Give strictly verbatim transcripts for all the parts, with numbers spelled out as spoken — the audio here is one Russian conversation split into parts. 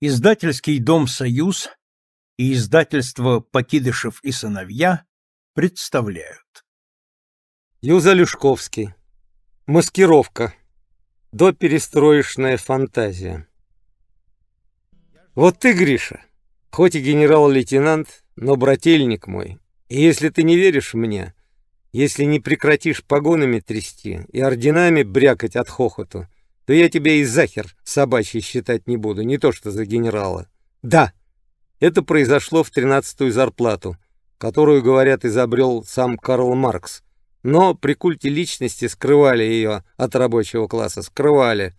Издательский дом «Союз» и издательство «Покидышев и сыновья» представляют. Юз Алешковский. Маскировка. Доперестроечная фантазия. Вот ты, Гриша, хоть и генерал-лейтенант, но брательник мой. И если ты не веришь мне, если не прекратишь погонами трясти и орденами брякать от хохоту, то я тебя и захер собачий считать не буду, не то что за генерала. Да, это произошло в тринадцатую зарплату, которую, говорят, изобрел сам Карл Маркс. Но при культе личности скрывали ее от рабочего класса, скрывали.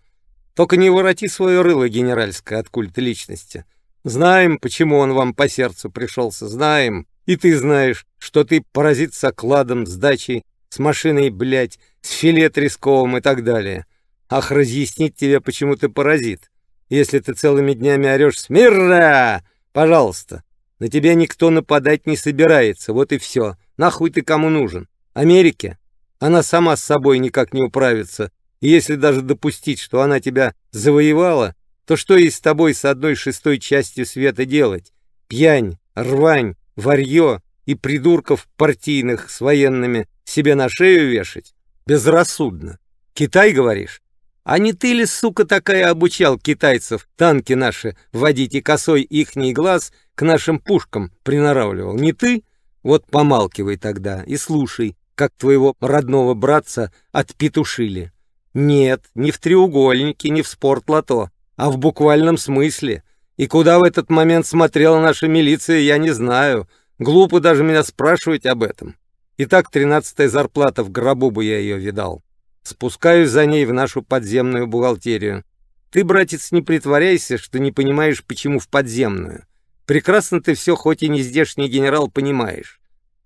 Только не вороти свое рыло генеральское от культа личности. Знаем, почему он вам по сердцу пришелся, знаем. И ты знаешь, что ты паразит с окладом, с дачей, с машиной, блядь, с филе тресковым и так далее. Ах, разъяснить тебе, почему ты паразит. Если ты целыми днями орешь «Смирно!», пожалуйста. На тебя никто нападать не собирается, вот и все. Нахуй ты кому нужен? Америке? Она сама с собой никак не управится. И если даже допустить, что она тебя завоевала, то что ей с тобой с одной шестой частью света делать? Пьянь, рвань, варье и придурков партийных с военными себе на шею вешать? Безрассудно. Китай, говоришь? А не ты ли, сука, такая обучал китайцев танки наши водить и косой ихний глаз к нашим пушкам приноравливал? Не ты? Вот помалкивай тогда и слушай, как твоего родного братца отпетушили. Нет, не в треугольнике, не в спортлото, а в буквальном смысле. И куда в этот момент смотрела наша милиция, я не знаю. Глупо даже меня спрашивать об этом. Итак, тринадцатая зарплата, в гробу бы я ее видал. Спускаюсь за ней в нашу подземную бухгалтерию. Ты, братец, не притворяйся, что не понимаешь, почему в подземную. Прекрасно ты все, хоть и не здешний генерал, понимаешь.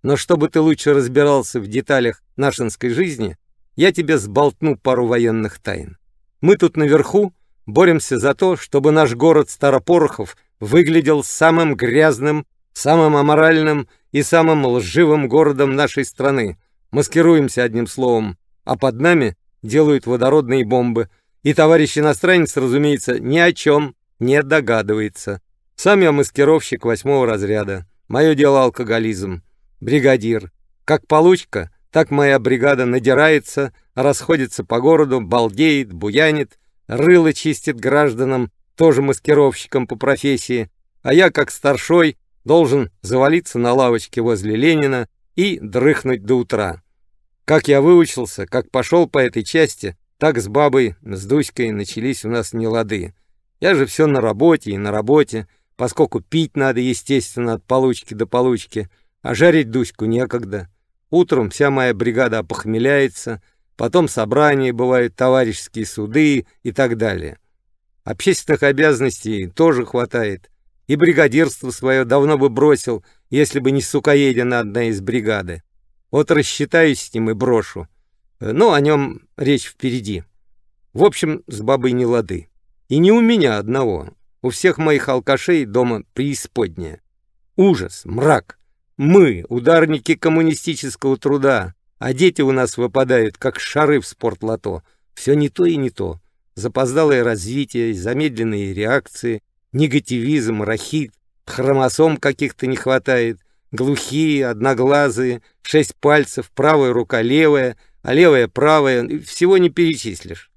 Но чтобы ты лучше разбирался в деталях нашинской жизни, я тебе сболтну пару военных тайн. Мы тут наверху боремся за то, чтобы наш город Старопорохов выглядел самым грязным, самым аморальным и самым лживым городом нашей страны. Маскируемся, одним словом. А под нами делают водородные бомбы. И товарищ-иностранец, разумеется, ни о чем не догадывается. Сам я маскировщик восьмого разряда. Мое дело алкоголизм. Бригадир. Как получка, так моя бригада надирается, расходится по городу, балдеет, буянит, рыло чистит гражданам, тоже маскировщикам по профессии. А я, как старшой, должен завалиться на лавочке возле Ленина и дрыхнуть до утра. Как я выучился, как пошел по этой части, так с бабой, с Дуськой начались у нас нелады. Я же все на работе и на работе, поскольку пить надо, естественно, от получки до получки, а жарить Дуську некогда. Утром вся моя бригада опохмеляется, потом собрания бывают, товарищеские суды и так далее. Общественных обязанностей тоже хватает. И бригадирство свое давно бы бросил, если бы не сукоедина одна из бригады. Вот рассчитаюсь с ним и брошу. Но о нем речь впереди. В общем, с бабой не лады. И не у меня одного. У всех моих алкашей дома преисподняя. Ужас, мрак. Мы, ударники коммунистического труда. А дети у нас выпадают, как шары в спортлото. Все не то и не то. Запоздалое развитие, замедленные реакции, негативизм, рахит, хромосом каких-то не хватает. Глухие, одноглазые, шесть пальцев, правая рука левая, а левая правая, всего не перечислишь.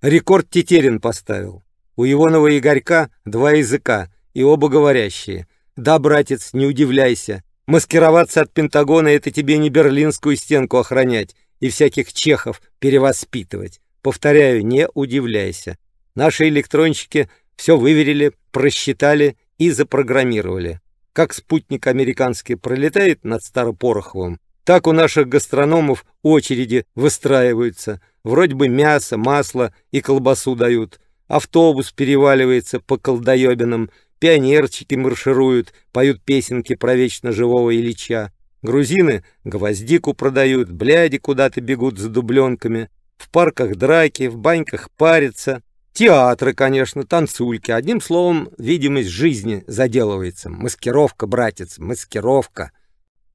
Рекорд Тетерин поставил. У Егонова Игорька два языка, и оба говорящие. Да, братец, не удивляйся. Маскироваться от Пентагона — это тебе не берлинскую стенку охранять и всяких чехов перевоспитывать. Повторяю, не удивляйся. Наши электронщики все выверили, просчитали и запрограммировали. Как спутник американский пролетает над Старопороховым, так у наших гастрономов очереди выстраиваются. Вроде бы мясо, масло и колбасу дают. Автобус переваливается по колдоебинам, пионерчики маршируют, поют песенки про вечно живого Ильича. Грузины гвоздику продают, бляди куда-то бегут за дубленками. В парках драки, в баньках парятся. Театры, конечно, танцульки. Одним словом, видимость жизни заделывается. Маскировка, братец, маскировка.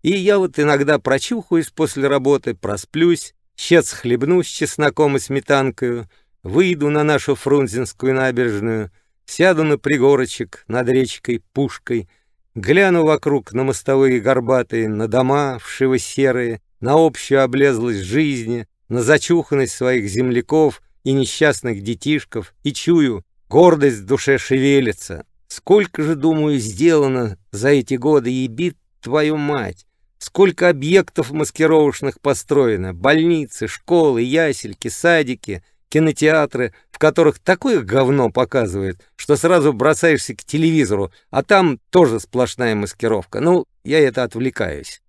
И я вот иногда прочухаюсь после работы, просплюсь, щец хлебну с чесноком и сметанкою, выйду на нашу Фрунзенскую набережную, сяду на пригорочек над речкой Пушкой, гляну вокруг на мостовые горбатые, на дома вшиво-серые, на общую облезлость жизни, на зачуханность своих земляков и несчастных детишков, и чую, гордость в душе шевелится. Сколько же, думаю, сделано за эти годы, ебит твою мать! Сколько объектов маскировочных построено! Больницы, школы, ясельки, садики, кинотеатры, в которых такое говно показывают, что сразу бросаешься к телевизору, а там тоже сплошная маскировка. Ну, я это отвлекаюсь.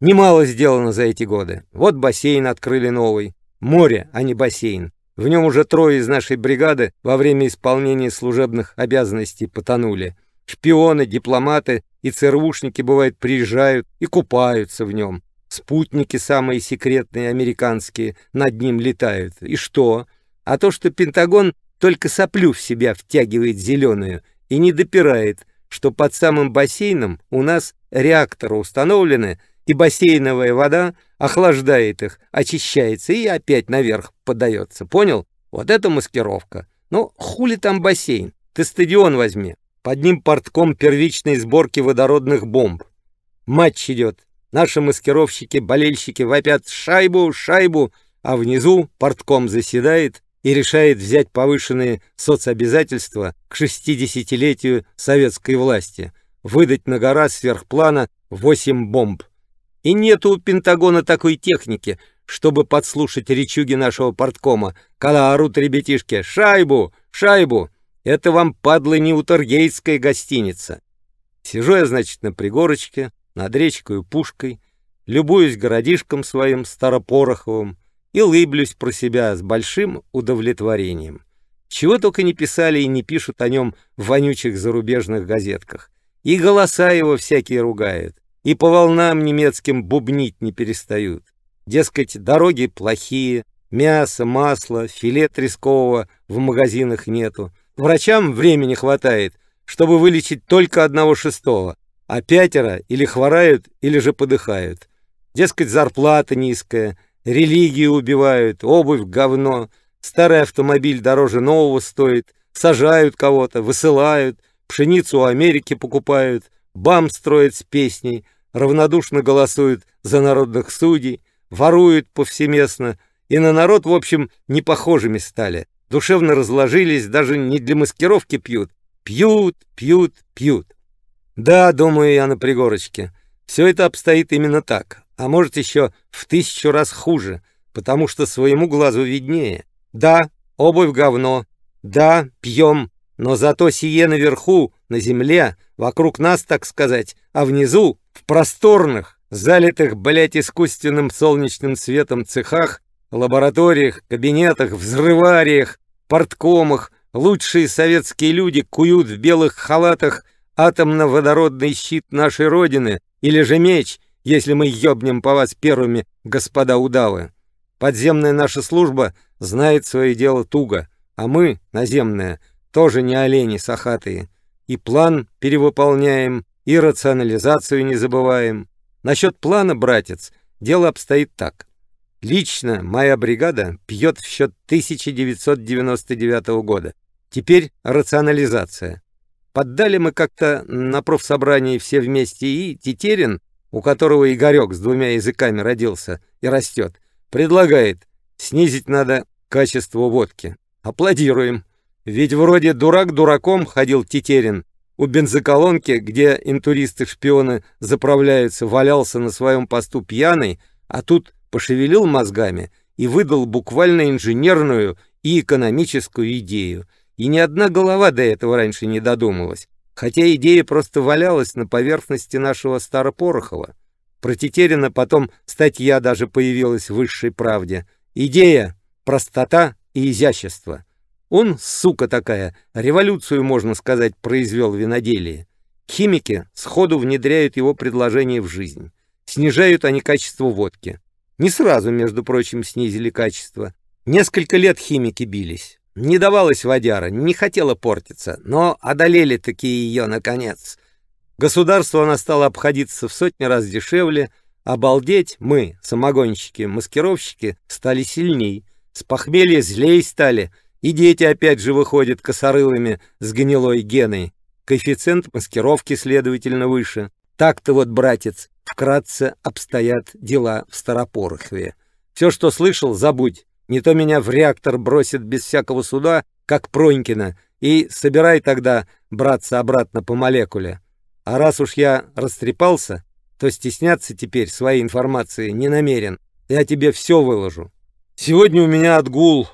Немало сделано за эти годы. Вот бассейн открыли новый. Море, а не бассейн. В нем уже трое из нашей бригады во время исполнения служебных обязанностей потонули. Шпионы, дипломаты и ЦРУшники, бывает, приезжают и купаются в нем. Спутники самые секретные, американские, над ним летают. И что? А то, что Пентагон только соплю в себя втягивает зеленую и не допирает, что под самым бассейном у нас реакторы установлены, и бассейновая вода охлаждает их, очищается и опять наверх подается. Понял? Вот это маскировка. Ну, хули там бассейн? Ты стадион возьми. Под ним портком первичной сборки водородных бомб. Матч идет. Наши маскировщики, болельщики вопят «шайбу, шайбу», а внизу портком заседает и решает взять повышенные соцобязательства к шестидесятилетию советской власти, выдать на гора сверхплана восемь бомб. И нету у Пентагона такой техники, чтобы подслушать речуги нашего порткома, когда орут ребятишки «шайбу, шайбу». Это вам, падла, не утаргейтская гостиница. Сижу я, значит, на пригорочке, над речкою Пушкой, любуюсь городишком своим Старопороховым и лыблюсь про себя с большим удовлетворением. Чего только не писали и не пишут о нем в вонючих зарубежных газетках. И голоса его всякие ругают, и по волнам немецким бубнить не перестают. Дескать, дороги плохие, мясо, масло, филе трескового в магазинах нету. Врачам времени хватает, чтобы вылечить только одного шестого, а пятеро или хворают, или же подыхают. Дескать, зарплата низкая, религию убивают, обувь говно, старый автомобиль дороже нового стоит, сажают кого-то, высылают, пшеницу у Америки покупают, БАМ строят с песней, равнодушно голосуют за народных судей, воруют повсеместно и на народ, в общем, непохожими стали. Душевно разложились, даже не для маскировки пьют. Пьют, пьют, пьют. Да, думаю я на пригорочке, все это обстоит именно так, а может еще в тысячу раз хуже, потому что своему глазу виднее. Да, обувь говно, да, пьем, но зато сие наверху, на земле, вокруг нас, так сказать, а внизу, в просторных, залитых, блядь, искусственным солнечным светом цехах, лабораториях, кабинетах, взрывариях, порткомах лучшие советские люди куют в белых халатах атомно-водородный щит нашей Родины или же меч, если мы ёбнем по вас первыми, господа удавы. Подземная наша служба знает свое дело туго, а мы, наземная, тоже не олени сахатые. И план перевыполняем, и рационализацию не забываем. Насчет плана, братец, дело обстоит так. Лично моя бригада пьет в счет тысяча девятьсот девяносто девятого года. Теперь рационализация. Поддали мы как-то на профсобрании все вместе, и Тетерин, у которого Игорек с двумя языками родился и растет, предлагает, снизить надо качество водки. Аплодируем. Ведь вроде дурак дураком ходил Тетерин. У бензоколонки, где интуристы-шпионы заправляются, валялся на своем посту пьяный, а тут... пошевелил мозгами и выдал буквально инженерную и экономическую идею. И ни одна голова до этого раньше не додумалась, хотя идея просто валялась на поверхности нашего Старопорохова. Про Тетерина потом статья даже появилась в «Высшей правде». Идея, простота и изящество. Он, сука такая, революцию, можно сказать, произвел в виноделии. Химики сходу внедряют его предложение в жизнь. Снижают они качество водки. Не сразу, между прочим, снизили качество. Несколько лет химики бились. Не давалась водяра, не хотела портиться, но одолели такие ее, наконец. Государству она стала обходиться в сотни раз дешевле. Обалдеть мы, самогонщики, маскировщики, стали сильней. С похмелья злей стали И дети опять же выходят косорылыми с гнилой геной. Коэффициент маскировки, следовательно, выше. Так-то вот, братец, вкратце обстоят дела в Старопорохове. Все, что слышал, забудь. Не то меня в реактор бросит без всякого суда, как Пронькина, и собирай тогда, братца, обратно по молекуле. А раз уж я растрепался, то стесняться теперь своей информации не намерен. Я тебе все выложу. Сегодня у меня отгул.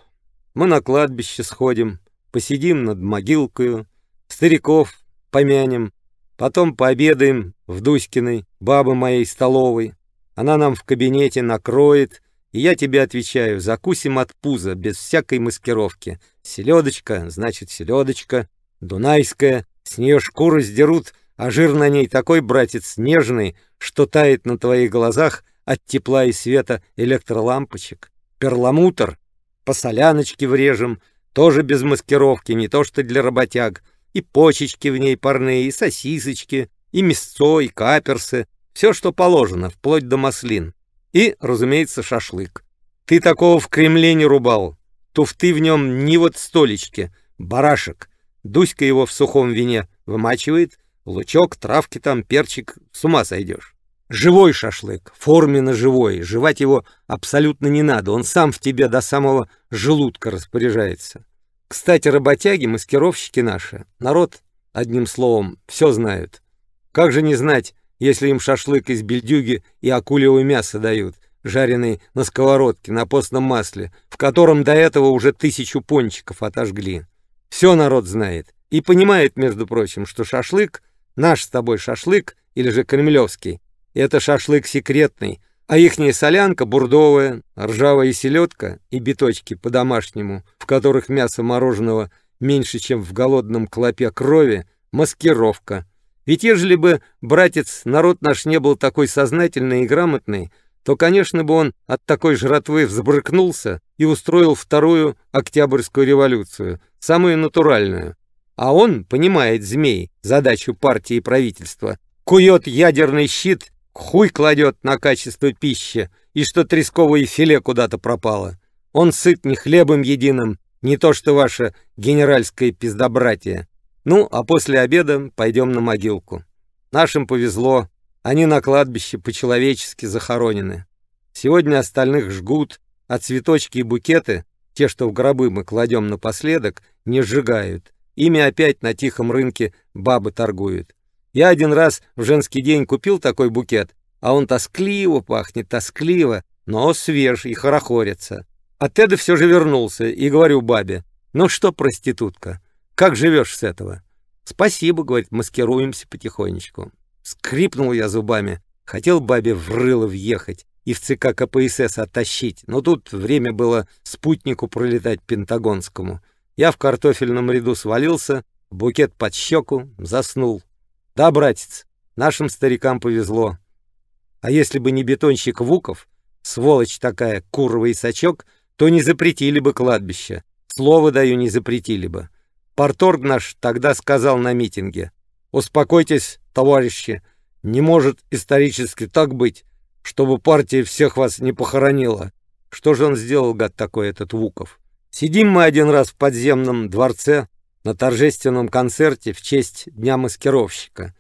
Мы на кладбище сходим, посидим над могилкою, стариков помянем, потом пообедаем в Дуськиной, бабы моей столовой. Она нам в кабинете накроет, и я тебе отвечаю, закусим от пуза, без всякой маскировки. Селедочка, значит, селедочка, дунайская, с нее шкуру сдерут, а жир на ней такой, братец, нежный, что тает на твоих глазах от тепла и света электролампочек. Перламутр, по соляночке врежем, тоже без маскировки, не то что для работяг. И почечки в ней парные, и сосисочки, и мясцо, и каперсы. Все, что положено, вплоть до маслин. И, разумеется, шашлык. Ты такого в Кремле не рубал. Туфты в нем ни вот столечки. Барашек. Дуська его в сухом вине вымачивает. Лучок, травки там, перчик. С ума сойдешь. Живой шашлык. Форменно живой. Жевать его абсолютно не надо. Он сам в тебе до самого желудка распоряжается. Кстати, работяги, маскировщики наши, народ, одним словом, все знают. Как же не знать, если им шашлык из бельдюги и акулевого мяса дают, жареный на сковородке, на постном масле, в котором до этого уже тысячу пончиков отожгли. Все народ знает и понимает, между прочим, что шашлык, наш с тобой шашлык, или же кремлевский, это шашлык секретный, а ихняя солянка бурдовая, ржавая селедка и биточки по-домашнему, в которых мясо мороженого меньше, чем в голодном клопе крови, маскировка. Ведь ежели бы, братец, народ наш не был такой сознательный и грамотный, то, конечно, бы он от такой жратвы взбрыкнулся и устроил вторую Октябрьскую революцию, самую натуральную. А он, понимает змей, задачу партии и правительства, кует ядерный щит, хуй кладет на качество пищи, и что тресковое филе куда-то пропало. Он сыт не хлебом единым, не то что ваше генеральское пиздобратие. Ну, а после обеда пойдем на могилку. Нашим повезло, они на кладбище по-человечески захоронены. Сегодня остальных жгут, а цветочки и букеты, те, что в гробы мы кладем напоследок, не сжигают. Ими опять на тихом рынке бабы торгуют. Я один раз в женский день купил такой букет, а он тоскливо пахнет, тоскливо, но свеж и хорохорится. А Теда все же вернулся и говорю бабе: «Ну что, проститутка, как живешь с этого?» «Спасибо», — говорит, — «маскируемся потихонечку». Скрипнул я зубами, хотел бабе в рыло въехать и в ЦК КПСС оттащить, но тут время было спутнику пролетать пентагонскому. Я в картофельном ряду свалился, букет под щеку, заснул. Да, братец, нашим старикам повезло. А если бы не бетонщик Вуков, сволочь такая, курва и сачок, то не запретили бы кладбище. Слово даю, не запретили бы. Парторг наш тогда сказал на митинге: «Успокойтесь, товарищи, не может исторически так быть, чтобы партия всех вас не похоронила». Что же он сделал, гад такой, этот Вуков? Сидим мы один раз в подземном дворце, на торжественном концерте в честь Дня маскировщика.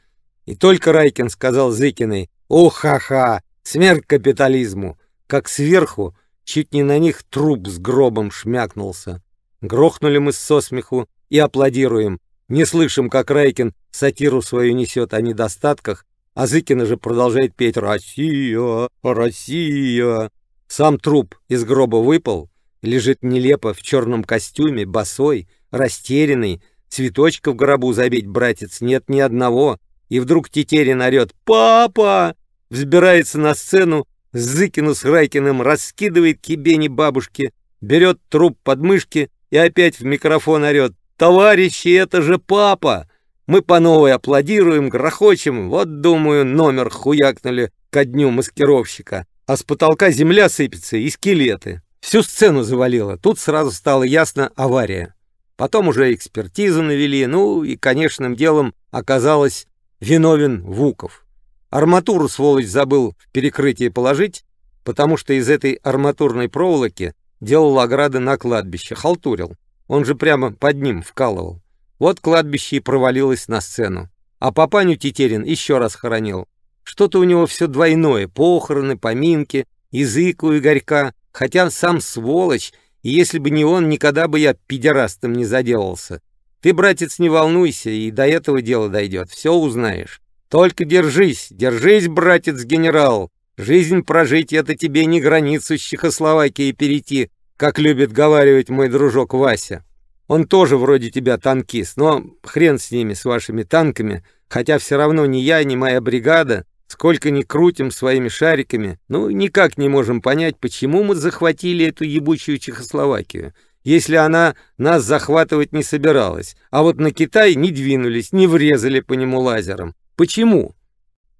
И только Райкин сказал Зыкиной: «О-ха-ха! Смерть капитализму!» Как сверху, чуть не на них труп с гробом шмякнулся. Грохнули мы со смеху и аплодируем. Не слышим, как Райкин сатиру свою несет о недостатках, а Зыкина же продолжает петь «Россия! Россия!». Сам труп из гроба выпал, лежит нелепо в черном костюме, босой, растерянный, цветочка в гробу забить, братец, нет ни одного. И вдруг Тетерин орет: «Папа!», взбирается на сцену, Зыкину с Райкиным раскидывает кибени бабушки, берет труп под мышки и опять в микрофон орет: «Товарищи, это же папа!». Мы по новой аплодируем, грохочем, вот, думаю, номер хуякнули ко дню маскировщика. А с потолка земля сыпется и скелеты. Всю сцену завалило, тут сразу стало ясно — авария. Потом уже экспертизу навели, ну и конечным делом оказалось: виновен Вуков. Арматуру, сволочь, забыл в перекрытие положить, потому что из этой арматурной проволоки делал ограды на кладбище, халтурил. он же прямо под ним вкалывал. Вот кладбище и провалилось на сцену. А папаню Тетерин еще раз хоронил. Что-то у него все двойное, похороны, поминки, язык у Игорька, хотя сам сволочь, и если бы не он, никогда бы я пидерастом не заделался. Ты, братец, не волнуйся, и до этого дела дойдет, все узнаешь. Только держись, держись, братец-генерал. Жизнь прожить — это тебе не границу с Чехословакией перейти, как любит говаривать мой дружок Вася. Он тоже вроде тебя танкист, но хрен с ними, с вашими танками, хотя все равно ни я, ни моя бригада, сколько ни крутим своими шариками, ну никак не можем понять, почему мы захватили эту ебучую Чехословакию, если она нас захватывать не собиралась, а вот на Китай не двинулись, не врезали по нему лазером. Почему?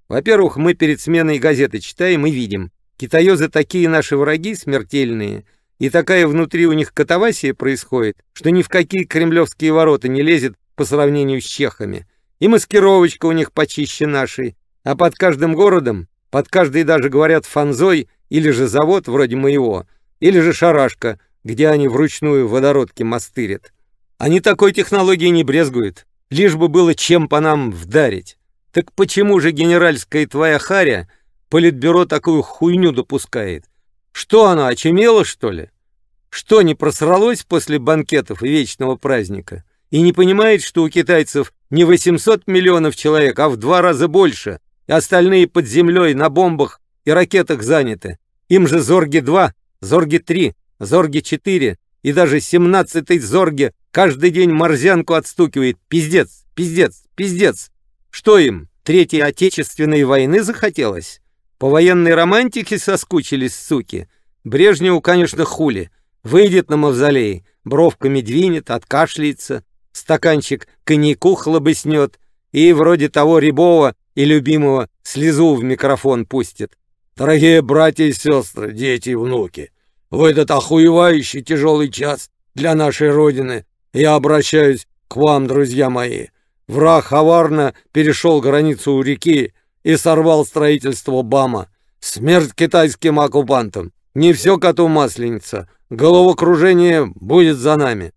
Во-первых, мы перед сменой газеты читаем и видим, китаёзы такие наши враги смертельные, и такая внутри у них катавасия происходит, что ни в какие кремлевские ворота не лезет по сравнению с чехами. И маскировочка у них почище нашей. А под каждым городом, под каждой даже, говорят, фанзой, или же завод вроде моего, или же шарашка, где они вручную водородки мастырят. Они такой технологии не брезгуют, лишь бы было чем по нам вдарить. Так почему же генеральская твоя харя политбюро такую хуйню допускает? Что оно, очумело, что ли? Что, не просралось после банкетов и вечного праздника? И не понимает, что у китайцев не восемьсот миллионов человек, а в два раза больше, и остальные под землей на бомбах и ракетах заняты. Им же Зорги два, Зорги три, Зорги четыре и даже семнадцатый Зорги каждый день морзянку отстукивает. Пиздец, пиздец, пиздец. Что им, Третьей Отечественной войны захотелось? По военной романтике соскучились, суки. Брежневу, конечно, хули. Выйдет на мавзолей, бровками двинет, откашляется, стаканчик коньяку хлобыснет и вроде того рябого и любимого слезу в микрофон пустит. Дорогие братья и сестры, дети и внуки, в этот охуевающий тяжелый час для нашей Родины я обращаюсь к вам, друзья мои. Враг коварно перешел границу у реки и сорвал строительство БАМа. Смерть китайским оккупантам. Не все коту масленица. Головокружение будет за нами.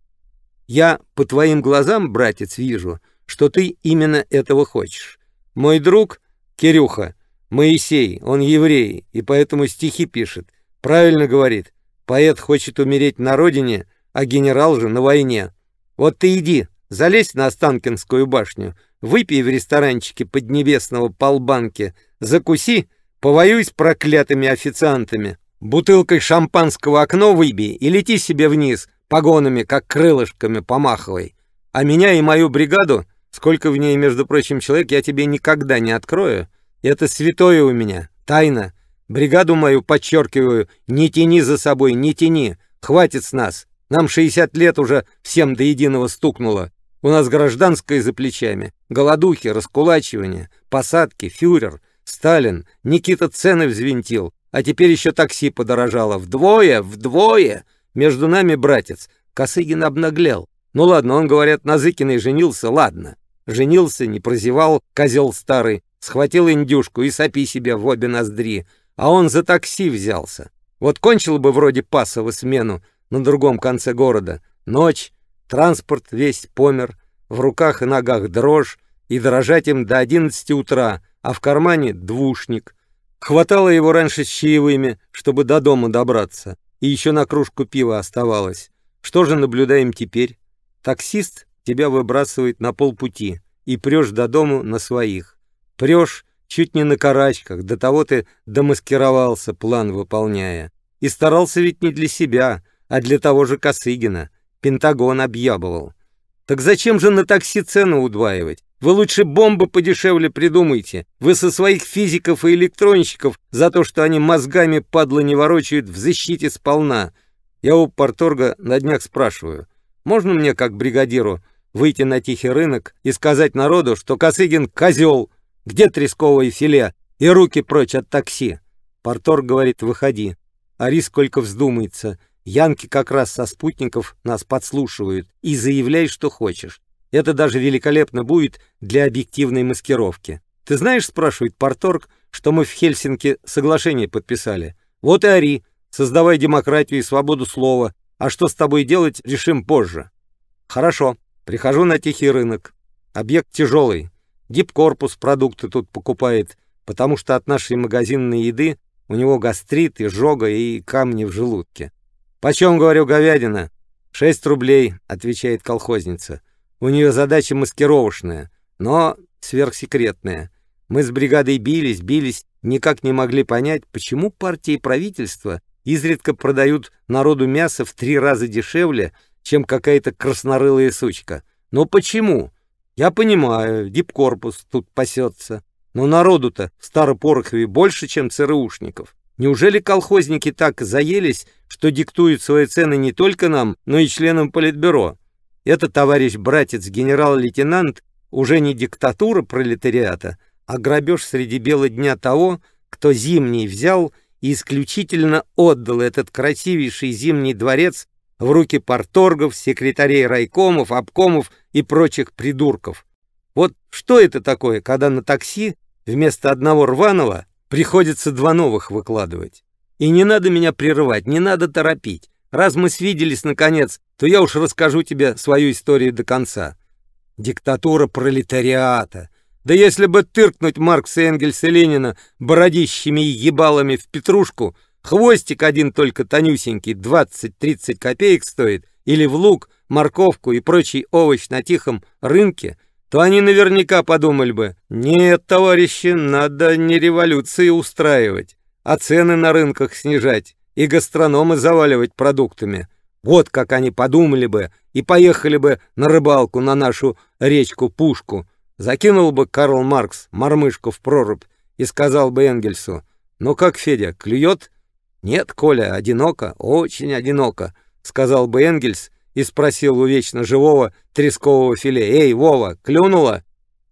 Я по твоим глазам, братец, вижу, что ты именно этого хочешь. Мой друг Кирюха, Моисей, он еврей, и поэтому стихи пишет. Правильно говорит. Поэт хочет умереть на родине, а генерал же на войне. Вот ты иди. Залезь на Останкинскую башню, выпей в ресторанчике Поднебесного полбанки, закуси, повоюй с проклятыми официантами, бутылкой шампанского окно выбей и лети себе вниз, погонами, как крылышками, помахивай. А меня и мою бригаду, сколько в ней, между прочим, человек, я тебе никогда не открою. Это святое у меня, тайна. Бригаду мою, подчеркиваю, не тяни за собой, не тяни, хватит с нас. Нам шестьдесят лет уже всем до единого стукнуло. У нас гражданское за плечами, голодухи, раскулачивания, посадки, фюрер, Сталин, Никита цены взвинтил, а теперь еще такси подорожало. Вдвое, вдвое! Между нами, братец, Косыгин обнаглел. Ну ладно, он, говорят, на Зыкиной женился, ладно. Женился, не прозевал, козел старый, схватил индюшку и сопи себе в обе ноздри, а он за такси взялся. Вот кончил бы вроде пасову смену на другом конце города. Ночь. Транспорт весь помер, в руках и ногах дрожь, и дрожать им до одиннадцати утра, а в кармане двушник. Хватало его раньше с чаевыми, чтобы до дома добраться, и еще на кружку пива оставалось. Что же наблюдаем теперь? Таксист тебя выбрасывает на полпути, и прешь до дому на своих. Прешь чуть не на карачках, до того ты домаскировался, план выполняя. И старался ведь не для себя, а для того же Косыгина. Пентагон объябывал. Так зачем же на такси цену удваивать? Вы лучше бомбы подешевле придумайте. Вы со своих физиков и электронщиков за то, что они мозгами, падлы, не ворочают, в защите сполна. Я у парторга на днях спрашиваю, можно мне, как бригадиру, выйти на тихий рынок и сказать народу, что Косыгин козел, где тресковое филе, и руки прочь от такси? Парторг говорит, выходи. Ари сколько вздумается. Янки как раз со спутников нас подслушивают, и заявляй, что хочешь. Это даже великолепно будет для объективной маскировки. Ты знаешь, спрашивает парторг, что мы в Хельсинки соглашение подписали? Вот и ори, создавай демократию и свободу слова, а что с тобой делать, решим позже. Хорошо, прихожу на тихий рынок. Объект тяжелый. Дипкорпус продукты тут покупает, потому что от нашей магазинной еды у него гастрит, изжога и камни в желудке. «Почем, говорю, говядина?» «Шесть рублей», — отвечает колхозница. «У нее задача маскировочная, но сверхсекретная. Мы с бригадой бились, бились, никак не могли понять, почему партии и правительство изредка продают народу мясо в три раза дешевле, чем какая-то краснорылая сучка. Но почему? Я понимаю, дипкорпус тут пасется. Но народу-то в Старопорохове больше, чем цэ эр ушников. Неужели колхозники так заелись, что диктуют свои цены не только нам, но и членам Политбюро? Это, товарищ братец, генерал-лейтенант, уже не диктатура пролетариата, а грабеж среди бела дня того, кто зимний взял и исключительно отдал этот красивейший зимний дворец в руки парторгов, секретарей райкомов, обкомов и прочих придурков. Вот что это такое, когда на такси вместо одного рваного приходится два новых выкладывать? И не надо меня прерывать, не надо торопить. Раз мы свиделись наконец, то я уж расскажу тебе свою историю до конца. Диктатура пролетариата. Да если бы тыркнуть Маркса, Энгельса, Ленина бородищами и ебалами в петрушку, хвостик один только тонюсенький, двадцать-тридцать копеек стоит, или в лук, морковку и прочий овощ на тихом рынке, то они наверняка подумали бы: нет, товарищи, надо не революции устраивать, а цены на рынках снижать и гастрономы заваливать продуктами. Вот как они подумали бы и поехали бы на рыбалку на нашу речку Пушку. Закинул бы Карл Маркс мормышку в прорубь и сказал бы Энгельсу: ну как, Федя, клюет? Нет, Коля, одиноко, очень одиноко, сказал бы Энгельс и спросил у вечно живого трескового филе: «Эй, Вова, клюнуло?»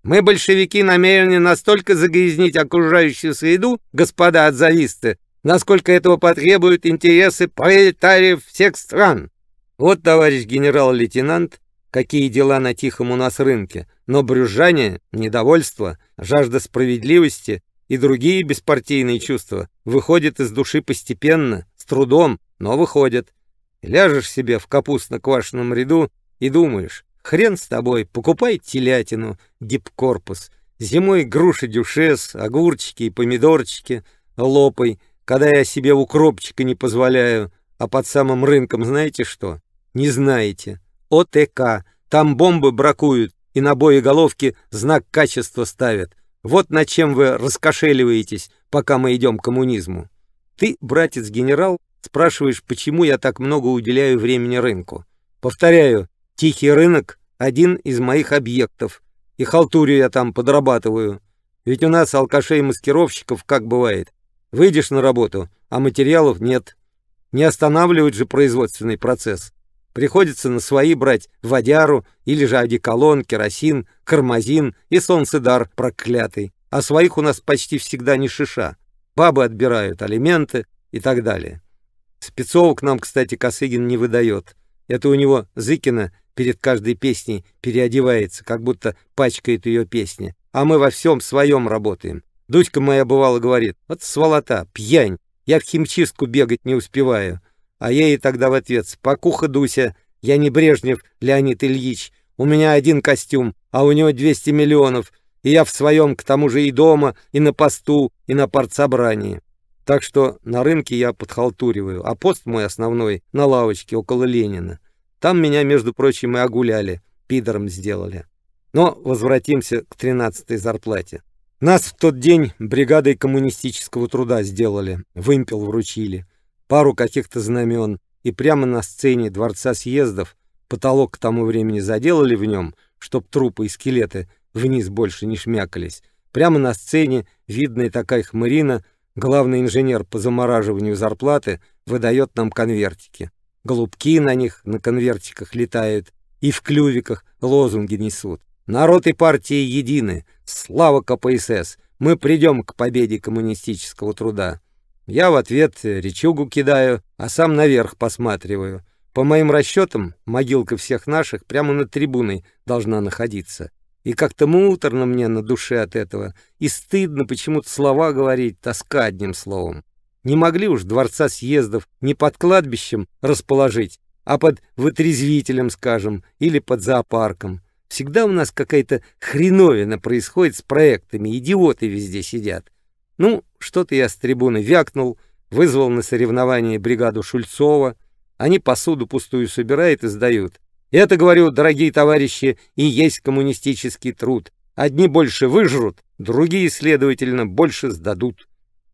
«Мы, большевики, намерены настолько загрязнить окружающую среду, господа отзависты, насколько этого потребуют интересы пролетариев всех стран». Вот, товарищ генерал-лейтенант, какие дела на тихом у нас рынке, но брюзжание, недовольство, жажда справедливости и другие беспартийные чувства выходят из души постепенно, с трудом, но выходят. Ляжешь себе в капустно-квашеном ряду и думаешь: хрен с тобой, покупай телятину, дипкорпус, зимой груши дюшес, огурчики и помидорчики лопай, когда я себе укропчика не позволяю, а под самым рынком знаете что? Не знаете. о тэ ка, там бомбы бракуют и на боеголовке знак качества ставят. Вот над чем вы раскошеливаетесь, пока мы идем к коммунизму. Ты, братец-генерал, спрашиваешь, почему я так много уделяю времени рынку. Повторяю, тихий рынок — один из моих объектов, и халтурю я там подрабатываю. Ведь у нас алкашей-маскировщиков как бывает. Выйдешь на работу, а материалов нет. Не останавливает же производственный процесс. Приходится на свои брать водяру или же одеколон, керосин, кармазин и солнцедар проклятый. А своих у нас почти всегда не шиша. Бабы отбирают алименты и так далее. Спецовок нам, кстати, Косыгин не выдает. Это у него Зыкина перед каждой песней переодевается, как будто пачкает ее песни. А мы во всем своем работаем. Дудька моя бывало говорит: вот сволота, пьянь, я в химчистку бегать не успеваю. А я ей тогда в ответ: спокуха, Дуся, я не Брежнев Леонид Ильич, у меня один костюм, а у него двести миллионов, и я в своем, к тому же, и дома, и на посту, и на партсобрании. Так что на рынке я подхалтуриваю, а пост мой основной на лавочке около Ленина. Там меня, между прочим, и огуляли, пидором сделали. Но возвратимся к тринадцатой зарплате. Нас в тот день бригадой коммунистического труда сделали, вымпел вручили, пару каких-то знамен, и прямо на сцене Дворца съездов потолок к тому времени заделали в нем, чтоб трупы и скелеты вниз больше не шмякались. Прямо на сцене видная такая хмырина, главный инженер по замораживанию зарплаты, выдает нам конвертики. Голубки на них на конвертиках летают и в клювиках лозунги несут. Народ и партии едины. Слава ка пэ эс эс. Мы придем к победе коммунистического труда. Я в ответ речугу кидаю, а сам наверх посматриваю. По моим расчетам, могилка всех наших прямо над трибуной должна находиться. И как-то муторно мне на душе от этого, и стыдно почему-то слова говорить, тоска одним словом. Не могли уж Дворца съездов не под кладбищем расположить, а под вытрезвителем, скажем, или под зоопарком. Всегда у нас какая-то хреновина происходит с проектами, идиоты везде сидят. Ну, что-то я с трибуны вякнул, вызвал на соревнование бригаду Шульцова. Они посуду пустую собирают и сдают. Это, говорю, дорогие товарищи, и есть коммунистический труд. Одни больше выжрут, другие, следовательно, больше сдадут.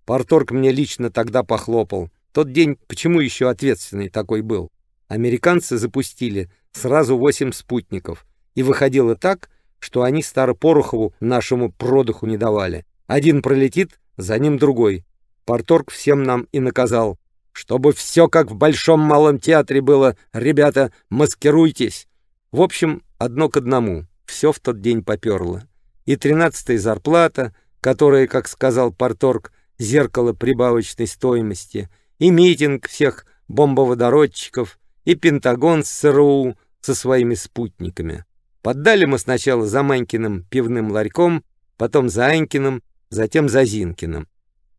Парторг мне лично тогда похлопал. Тот день почему еще ответственный такой был? Американцы запустили сразу восемь спутников. И выходило так, что они Старопорохову нашему продыху не давали. Один пролетит, за ним другой. Парторг всем нам и наказал. Чтобы все как в Большом Малом театре было, ребята, маскируйтесь. В общем, одно к одному. Все в тот день поперло. И тринадцатая зарплата, которая, как сказал парторг, зеркало прибавочной стоимости, и митинг всех бомбоводородчиков, и Пентагон с ЦРУ со своими спутниками. Поддали мы сначала за Манькиным пивным ларьком, потом за Анькиным, затем за Зинкиным.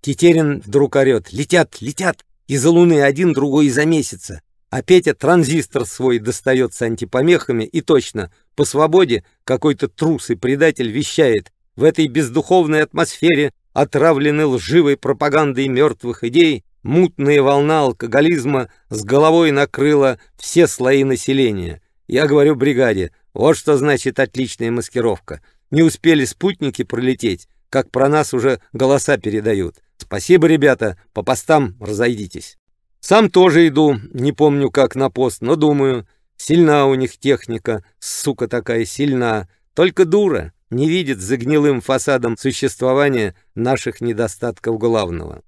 Тетерин вдруг орет: «Летят, летят! Из-за Луны один, другой из-за Месяца!» А Петя транзистор свой достает с антипомехами, и точно, по свободе какой-то трус и предатель вещает: в этой бездуховной атмосфере отравлены лживой пропагандой мертвых идей, мутная волна алкоголизма с головой накрыла все слои населения. Я говорю бригаде: вот что значит отличная маскировка. Не успели спутники пролететь, как про нас уже голоса передают. Спасибо, ребята, по постам разойдитесь. Сам тоже иду, не помню как на пост, но думаю, сильна у них техника, сука такая сильна, только дура не видит за гнилым фасадом существования наших недостатков главного.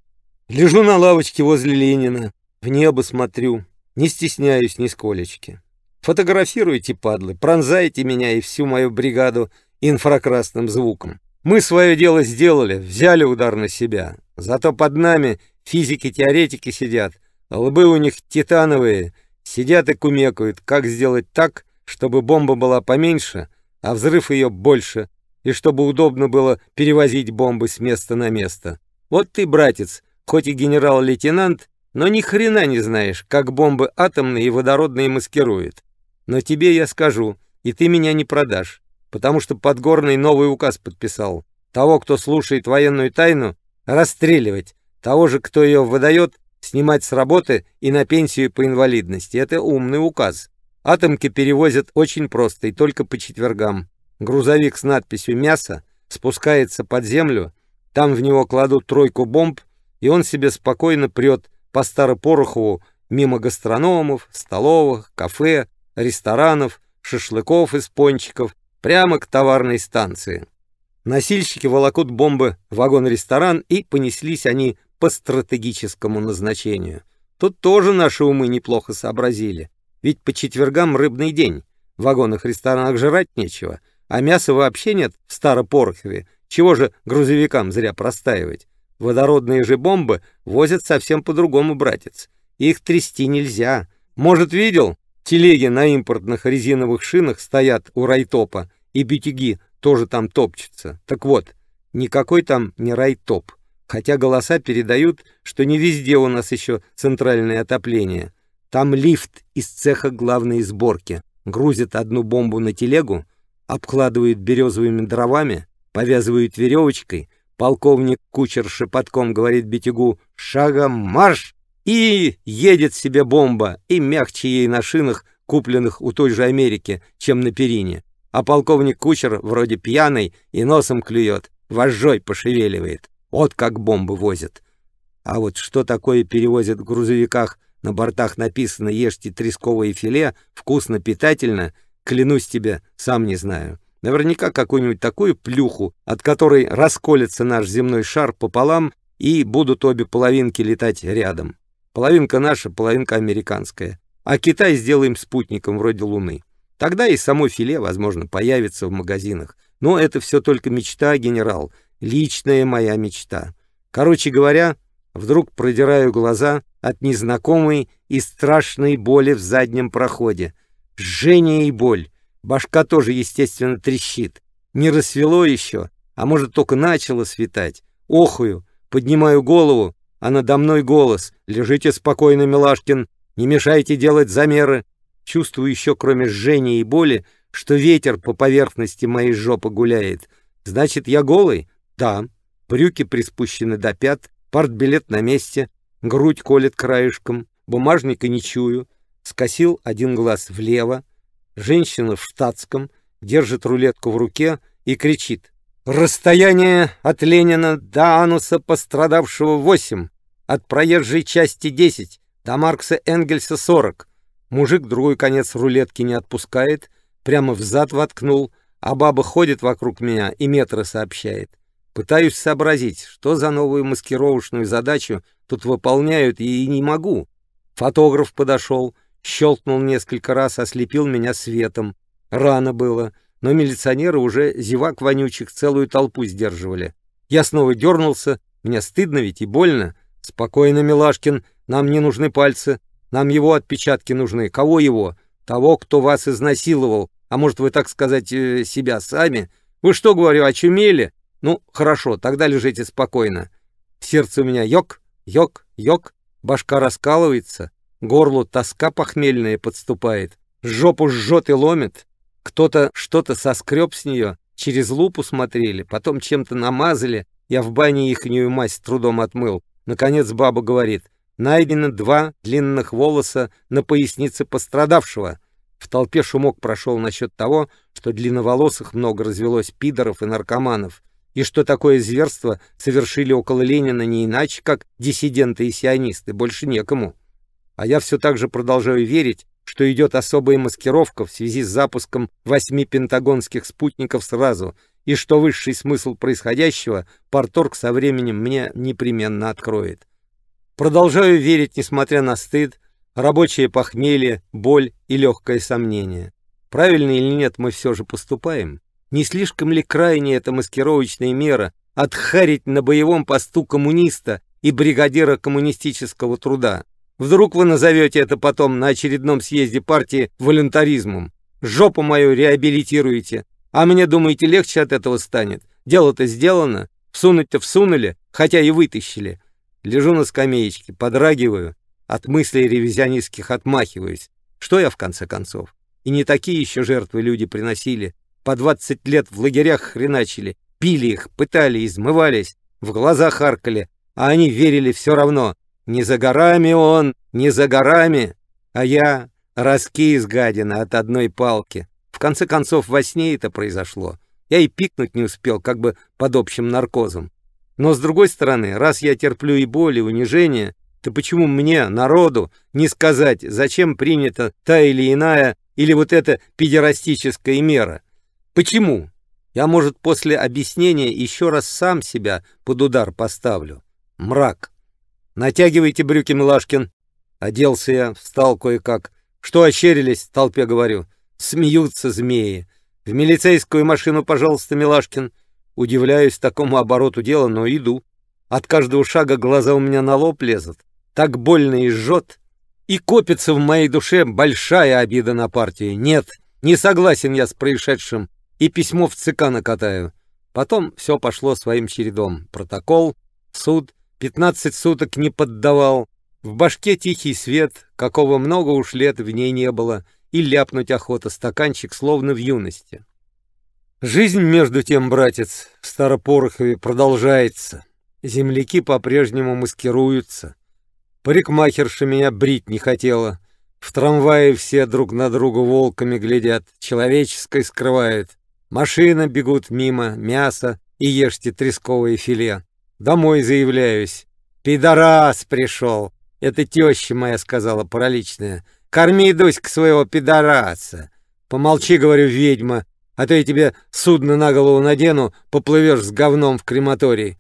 Лежу на лавочке возле Ленина, в небо смотрю, не стесняюсь нисколечки. Фотографируйте, падлы, пронзайте меня и всю мою бригаду инфракрасным звуком. Мы свое дело сделали, взяли удар на себя. Зато под нами физики-теоретики сидят, лбы у них титановые, сидят и кумекают, как сделать так, чтобы бомба была поменьше, а взрыв ее больше, и чтобы удобно было перевозить бомбы с места на место. Вот ты, братец, хоть и генерал-лейтенант, но ни хрена не знаешь, как бомбы атомные и водородные маскируют. Но тебе я скажу, и ты меня не продашь, потому что Подгорный новый указ подписал. Того, кто слушает военную тайну, расстреливать. Того же, кто ее выдает, снимать с работы и на пенсию по инвалидности. Это умный указ. Атомки перевозят очень просто и только по четвергам. Грузовик с надписью «Мясо» спускается под землю, там в него кладут тройку бомб, и он себе спокойно прет по Старопорохову мимо гастрономов, столовых, кафе, ресторанов, шашлыков из пончиков, прямо к товарной станции. Носильщики волокут бомбы в вагон-ресторан, и понеслись они по стратегическому назначению. Тут тоже наши умы неплохо сообразили. Ведь по четвергам рыбный день, в вагонах-ресторанах жрать нечего, а мяса вообще нет в Старопорохове, чего же грузовикам зря простаивать. Водородные же бомбы возят совсем по-другому, братец. Их трясти нельзя. Может, видел? Телеги на импортных резиновых шинах стоят у райтопа, и битюги тоже там топчутся. Так вот, никакой там не райтоп. Хотя голоса передают, что не везде у нас еще центральное отопление. Там лифт из цеха главной сборки. Грузят одну бомбу на телегу, обкладывают березовыми дровами, повязывают веревочкой. Полковник кучер шепотком говорит битюгу: «Шагом марш!» И едет себе бомба, и мягче ей на шинах, купленных у той же Америки, чем на перине. А полковник кучер вроде пьяный и носом клюет, вожжой пошевеливает. Вот как бомбы возят. А вот что такое перевозят в грузовиках, на бортах написано «Ешьте тресковое филе, вкусно, питательно», клянусь тебе, сам не знаю. Наверняка какую-нибудь такую плюху, от которой расколется наш земной шар пополам, и будут обе половинки летать рядом. Половинка наша, половинка американская. А Китай сделаем спутником вроде Луны. Тогда и само филе, возможно, появится в магазинах. Но это все только мечта, генерал. Личная моя мечта. Короче говоря, вдруг продираю глаза от незнакомой и страшной боли в заднем проходе. Жжение и боль. Башка тоже, естественно, трещит. Не рассвело еще, а может, только начало светать. Охую, поднимаю голову, а надо мной голос: «Лежите спокойно, Милашкин, не мешайте делать замеры, Чувствую еще, кроме жжения и боли, что ветер по поверхности моей жопы гуляет. Значит, я голый? Да. Брюки приспущены до пят, партбилет на месте, грудь колет краешком, бумажника не чую. Скосил один глаз влево. Женщина в штатском держит рулетку в руке и кричит: «Расстояние от Ленина до ануса пострадавшего восемь, от проезжей части десять, до Маркса Энгельса сорок». Мужик другой конец рулетки не отпускает, прямо в зад воткнул, а баба ходит вокруг меня и метро сообщает. Пытаюсь сообразить, что за новую маскировочную задачу тут выполняют, и не могу. Фотограф подошел, щелкнул несколько раз, ослепил меня светом. Рано было, но милиционеры уже зевак вонючих целую толпу сдерживали. Я снова дернулся, мне стыдно ведь и больно. «Спокойно, Милашкин, нам не нужны пальцы, нам его отпечатки нужны». «Кого его?» «Того, кто вас изнасиловал. А может, вы, так сказать, себя сами?» «Вы что, говорю, очумели?» «Ну, хорошо, тогда лежите спокойно». Сердце у меня йок, йок, йок, башка раскалывается, горло тоска похмельная подступает, жопу жжет и ломит. Кто-то что-то соскреб с нее, через лупу смотрели, потом чем-то намазали, я в бане ихнюю мазь с трудом отмыл. Наконец баба говорит: «Найдено два длинных волоса на пояснице пострадавшего». В толпе шумок прошел насчет того, что длинноволосых много развелось пидоров и наркоманов, и что такое зверство совершили около Ленина не иначе, как диссиденты и сионисты, больше некому. А я все так же продолжаю верить, что идет особая маскировка в связи с запуском восьми пентагонских спутников сразу, и что высший смысл происходящего парторг со временем мне непременно откроет. Продолжаю верить, несмотря на стыд, рабочее похмелье, боль и легкое сомнение. Правильно или нет мы все же поступаем? Не слишком ли крайне эта маскировочная мера отхарить на боевом посту коммуниста и бригадира коммунистического труда? Вдруг вы назовете это потом на очередном съезде партии волюнтаризмом? Жопу мою реабилитируете. А мне, думаете, легче от этого станет? Дело-то сделано, всунуть-то всунули, хотя и вытащили. Лежу на скамеечке, подрагиваю, от мыслей ревизионистских отмахиваюсь. Что я в конце концов? И не такие еще жертвы люди приносили. По двадцать лет в лагерях хреначили, пили их, пытали, измывались, в глаза харкали, а они верили все равно. Не за горами он, не за горами. А я раскис, гадина, от одной палки. В конце концов, во сне это произошло. Я и пикнуть не успел, как бы под общим наркозом. Но, с другой стороны, раз я терплю и боль, и унижение, то почему мне, народу, не сказать, зачем принята та или иная, или вот эта педерастическая мера? Почему? Я, может, после объяснения еще раз сам себя под удар поставлю. Мрак. «Натягивайте брюки, Милашкин». Оделся я, встал кое-как. «Что ощерились?» — толпе говорю. Смеются змеи. «В милицейскую машину, пожалуйста, Милашкин». Удивляюсь такому обороту дела, но иду. От каждого шага глаза у меня на лоб лезут. Так больно и жжет. И копится в моей душе большая обида на партию. Нет, не согласен я с происшедшим. И письмо в ЦК накатаю. Потом все пошло своим чередом. Протокол, суд, пятнадцать суток не поддавал. В башке тихий свет, какого много уж лет в ней не было, и ляпнуть охота стаканчик, словно в юности. Жизнь, между тем, братец, в Старопорохове продолжается. Земляки по-прежнему маскируются. Парикмахерша меня брить не хотела. В трамвае все друг на друга волками глядят, человеческой скрывают. Машина бегут мимо, мясо и ешьте тресковое филе. Домой заявляюсь. «Пидорас пришел!» «Это теща моя», — сказала параличная. «Корми, Дуська, своего пидораса!» «Помолчи, — говорю, — ведьма, а то я тебе судно на голову надену, поплывешь с говном в крематорий».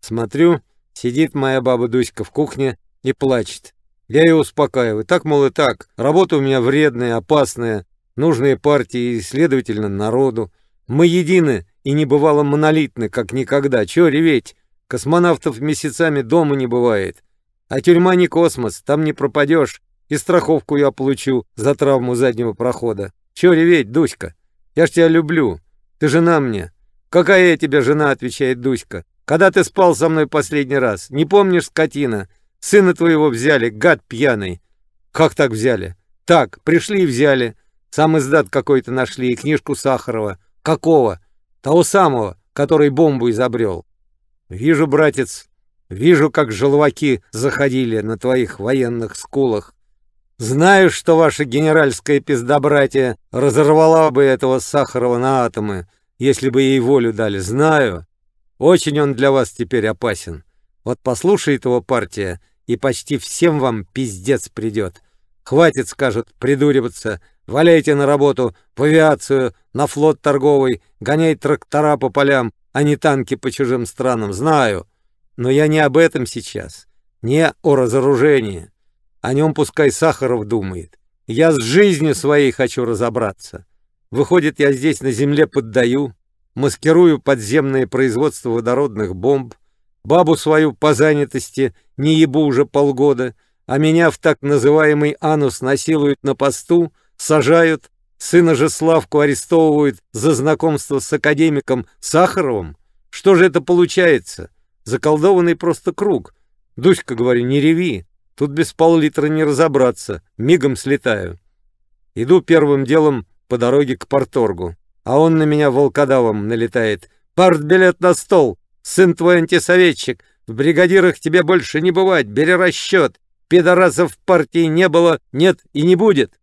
Смотрю, сидит моя баба Дуська в кухне и плачет. Я ее успокаиваю. Так, мол, и так. Работа у меня вредная, опасная, нужные партии и, следовательно, народу. Мы едины и небывало монолитны, как никогда. Чего реветь? Космонавтов месяцами дома не бывает. А тюрьма не космос, там не пропадешь, и страховку я получу за травму заднего прохода. Чего реветь, Дуська? Я ж тебя люблю, ты жена мне». «Какая я тебе жена?» — отвечает Дуська. «Когда ты спал со мной последний раз? Не помнишь, скотина? Сына твоего взяли, гад пьяный». «Как так взяли?» Так, пришли и взяли. Сам издат какой-то нашли и книжку Сахарова. Какого? Того самого, который бомбу изобрел. Вижу, братец, вижу, как желваки заходили на твоих военных скулах. Знаю, что ваше генеральское пиздобратие разорвало бы этого Сахарова на атомы, если бы ей волю дали. Знаю. Очень он для вас теперь опасен. Вот послушает его партия, и почти всем вам пиздец придет. Хватит, скажут, придуриваться. Валяйте на работу, в авиацию, на флот торговый, гоняй трактора по полям, а не танки по чужим странам. Знаю. Но я не об этом сейчас. Не о разоружении. О нем пускай Сахаров думает. Я с жизнью своей хочу разобраться. Выходит, я здесь на земле поддаю, маскирую подземное производство водородных бомб, бабу свою по занятости не ебу уже полгода, а меня в так называемый анус насилуют на посту, сажают, сына же Славку арестовывают за знакомство с академиком Сахаровым. Что же это получается? Заколдованный просто круг. Дуська, говорю, не реви, тут без пол-литра не разобраться, мигом слетаю. Иду первым делом по дороге к парторгу, а он на меня волкодавом налетает. «Партбилет на стол! Сын твой антисоветчик! В бригадирах тебе больше не бывать! Бери расчет! Пидорасов в партии не было, нет и не будет!»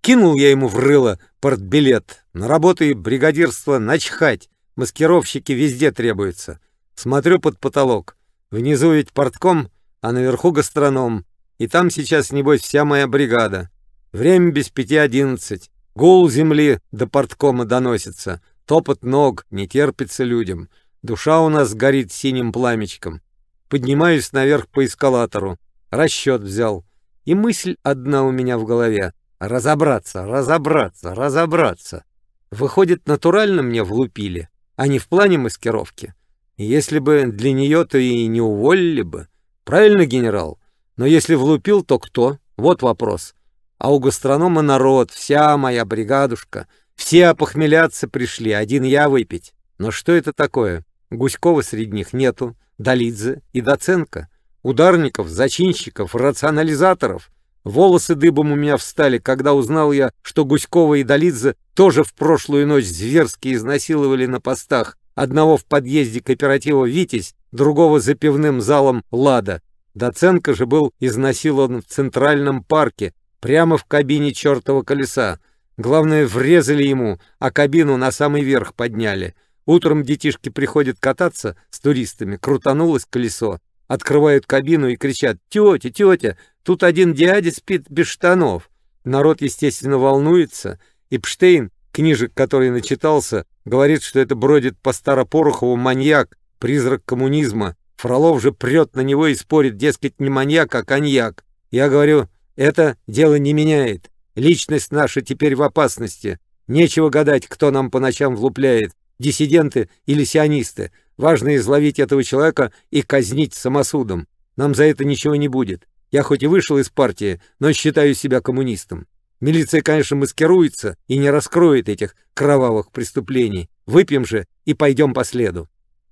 Кинул я ему в рыло партбилет. На работу и бригадирство начхать. Маскировщики везде требуются. Смотрю под потолок. Внизу ведь портком, а наверху гастроном. И там сейчас, небось, вся моя бригада. Время без пяти одиннадцать. Гул земли до порткома доносится. Топот ног не терпится людям. Душа у нас горит синим пламечком. Поднимаюсь наверх по эскалатору. Расчет взял. И мысль одна у меня в голове. Разобраться, разобраться, разобраться. Выходит, натурально мне влупили, а не в плане маскировки. Если бы для нее, то и не уволили бы. Правильно, генерал? Но если влупил, то кто? Вот вопрос. А у гастронома народ, вся моя бригадушка. Все опохмеляться пришли, один я выпить. Но что это такое? Гуськова среди них нету, Долидзе и Доценко. Ударников, зачинщиков, рационализаторов. Волосы дыбом у меня встали, когда узнал я, что Гуськова и Долидзе тоже в прошлую ночь зверски изнасиловали на постах. Одного в подъезде кооператива «Витязь», другого за пивным залом «Лада». Доценко же был изнасилован в Центральном парке, прямо в кабине чертова колеса. Главное, врезали ему, а кабину на самый верх подняли. Утром детишки приходят кататься с туристами, крутанулось колесо. Открывают кабину и кричат: «Тетя, тетя, тут один дядя спит без штанов». Народ, естественно, волнуется. Эпштейн, книжек который начитался, говорит, что это бродит по Старопорохову маньяк, призрак коммунизма. Фролов же прет на него и спорит, дескать, не маньяк, а коньяк. Я говорю, это дело не меняет. Личность наша теперь в опасности. Нечего гадать, кто нам по ночам влупляет, диссиденты или сионисты. Важно изловить этого человека и казнить самосудом. Нам за это ничего не будет. Я хоть и вышел из партии, но считаю себя коммунистом. Милиция, конечно, маскируется и не раскроет этих кровавых преступлений. Выпьем же и пойдем по следу.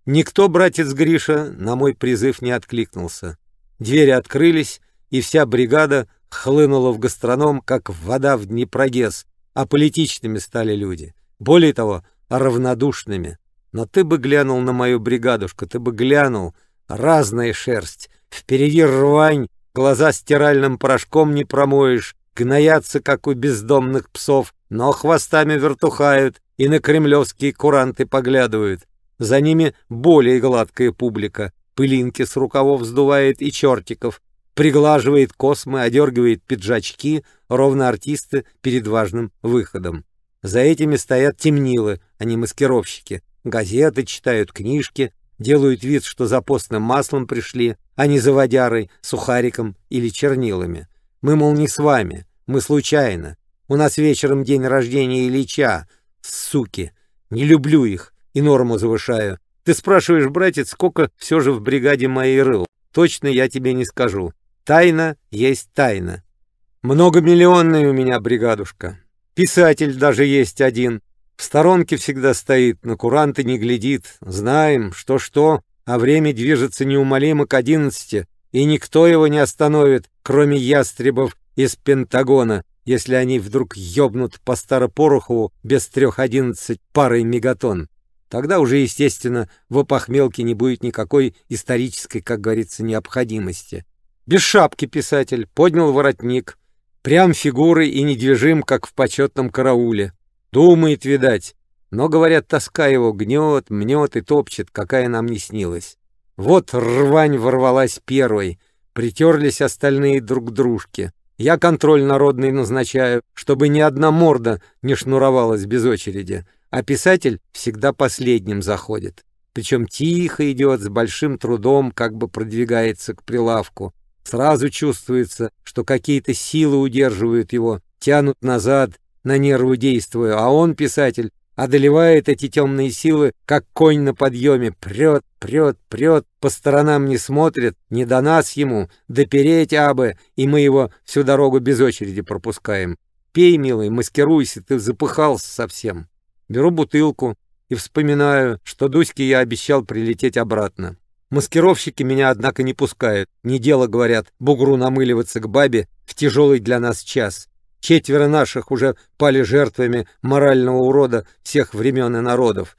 Никто, братец Гриша, на мой призыв не откликнулся. Двери открылись, и вся бригада хлынула в гастроном, как вода в Днепрогез. Аполитичными стали люди. Более того, равнодушными. Но ты бы глянул на мою бригадушку, ты бы глянул. Разная шерсть, впереди рвань, глаза стиральным порошком не промоешь, гноятся, как у бездомных псов, но хвостами вертухают и на кремлевские куранты поглядывают. За ними более гладкая публика, пылинки с рукавов сдувает и чертиков, приглаживает космы, одергивает пиджачки, ровно артисты перед важным выходом. За этими стоят темнилы, а не маскировщики. Газеты читают, книжки, делают вид, что за постным маслом пришли, а не за водярой, сухариком или чернилами. Мы, мол, не с вами, мы случайно. У нас вечером день рождения Ильича, суки. Не люблю их и норму завышаю. Ты спрашиваешь, братец, сколько все же в бригаде моей рыл? Точно я тебе не скажу. Тайна есть тайна. Многомиллионная у меня бригадушка. Писатель даже есть один. В сторонке всегда стоит, на куранты не глядит. Знаем, что-что, а время движется неумолимо к одиннадцати, и никто его не остановит, кроме ястребов из Пентагона если они вдруг ёбнут по Старопорохову без трех одиннадцать парой мегатонн. Тогда уже, естественно, в опохмелке не будет никакой исторической, как говорится, необходимости. Без шапки писатель поднял воротник, прям фигурой и недвижим, как в почетном карауле. Думает, видать, но, говорят, тоска его гнет, мнет и топчет, какая нам не снилась. Вот рвань ворвалась первой, притерлись остальные друг к дружке. Я контроль народный назначаю, чтобы ни одна морда не шнуровалась без очереди, а писатель всегда последним заходит. Причем тихо идет, с большим трудом как бы продвигается к прилавку. Сразу чувствуется, что какие-то силы удерживают его, тянут назад, на нервы действуя, а он, писатель, одолевает эти темные силы, как конь на подъеме, прет, прет, прет, по сторонам не смотрит, не до нас ему, допереть абы, и мы его всю дорогу без очереди пропускаем. Пей, милый, маскируйся, ты запыхался совсем. Беру бутылку и вспоминаю, что Дуське я обещал прилететь обратно. Маскировщики меня, однако, не пускают, не дело, говорят, бугру намыливаться к бабе в тяжелый для нас час. Четверо наших уже пали жертвами морального урода всех времен и народов.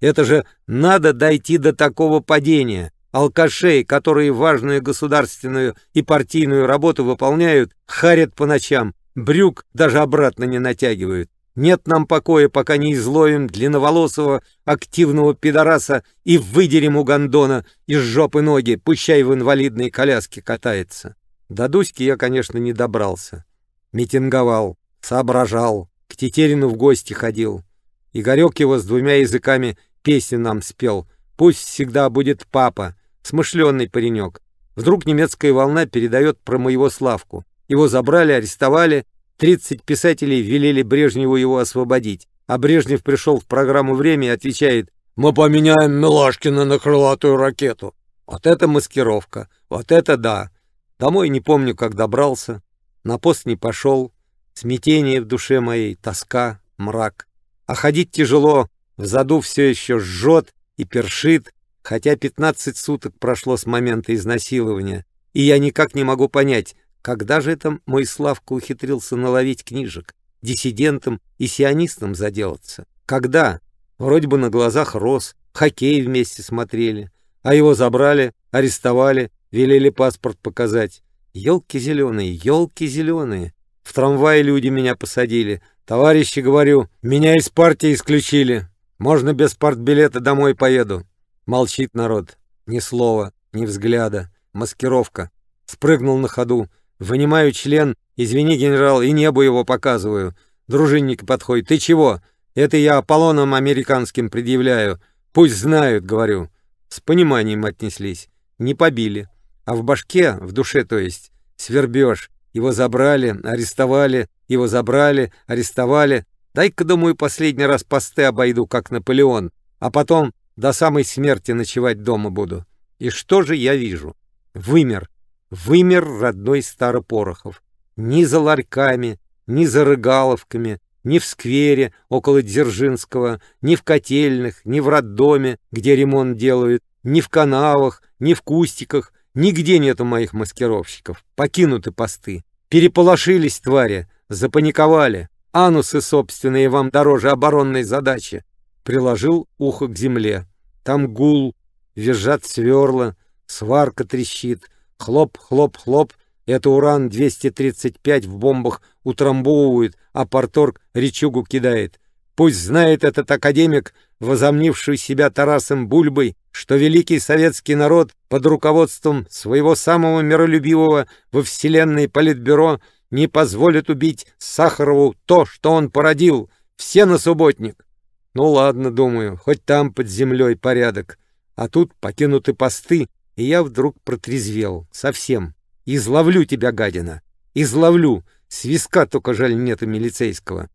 Это же надо дойти до такого падения. Алкашей, которые важную государственную и партийную работу выполняют, харят по ночам, брюк даже обратно не натягивают. Нет нам покоя, пока не изловим длинноволосого активного пидораса и выдерем у гондона из жопы ноги, пущай в инвалидной коляске катается. До Дуськи я, конечно, не добрался. Митинговал, соображал, к Тетерину в гости ходил. Игорек его с двумя языками песни нам спел. «Пусть всегда будет папа», смышленый паренек. Вдруг немецкая волна передает про моего Славку. Его забрали, арестовали, тридцать писателей велели Брежневу его освободить. А Брежнев пришел в программу «Время» и отвечает: «Мы поменяем Милашкина на крылатую ракету». Вот это маскировка, вот это да. Домой не помню, как добрался. На пост не пошел, смятение в душе моей, тоска, мрак. А ходить тяжело, в заду все еще жжет и першит, хотя пятнадцать суток прошло с момента изнасилования, и я никак не могу понять, когда же это мой Славка ухитрился наловить книжек, диссидентом и сионистом заделаться. Когда? Вроде бы на глазах рос, хоккей вместе смотрели, а его забрали, арестовали, велели паспорт показать. Елки зеленые, елки зеленые. В трамвае люди меня посадили. Товарищи, говорю, меня из партии исключили. Можно без партбилета домой поеду. Молчит народ. Ни слова, ни взгляда. Маскировка. Спрыгнул на ходу. Вынимаю член. Извини, генерал, и небу его показываю. Дружинник подходит. Ты чего? Это я Аполлоном американским предъявляю. Пусть знают, говорю. С пониманием отнеслись. Не побили. А в башке, в душе, то есть, свербеж. Его забрали, арестовали, его забрали, арестовали. Дай-ка, думаю, последний раз посты обойду, как Наполеон, а потом до самой смерти ночевать дома буду. И что же я вижу? Вымер. Вымер родной Старопорохов. Ни за ларьками, ни за рыгаловками, ни в сквере около Дзержинского, ни в котельных, ни в роддоме, где ремонт делают, ни в канавах, ни в кустиках. Нигде нету моих маскировщиков. Покинуты посты. Переполошились твари. Запаниковали. Анусы собственные вам дороже оборонной задачи. Приложил ухо к земле. Там гул. Визжат сверла. Сварка трещит. Хлоп, хлоп, хлоп. Это уран двести тридцать пять в бомбах утрамбовывают, а парторг речугу кидает. Пусть знает этот академик, возомнивший себя Тарасом Бульбой, что великий советский народ под руководством своего самого миролюбивого во вселенной Политбюро не позволит убить Сахарову то, что он породил. Все на субботник. Ну ладно, думаю, хоть там под землей порядок. А тут покинуты посты, и я вдруг протрезвел. Совсем. Изловлю тебя, гадина. Изловлю. С виска только жаль нету милицейского.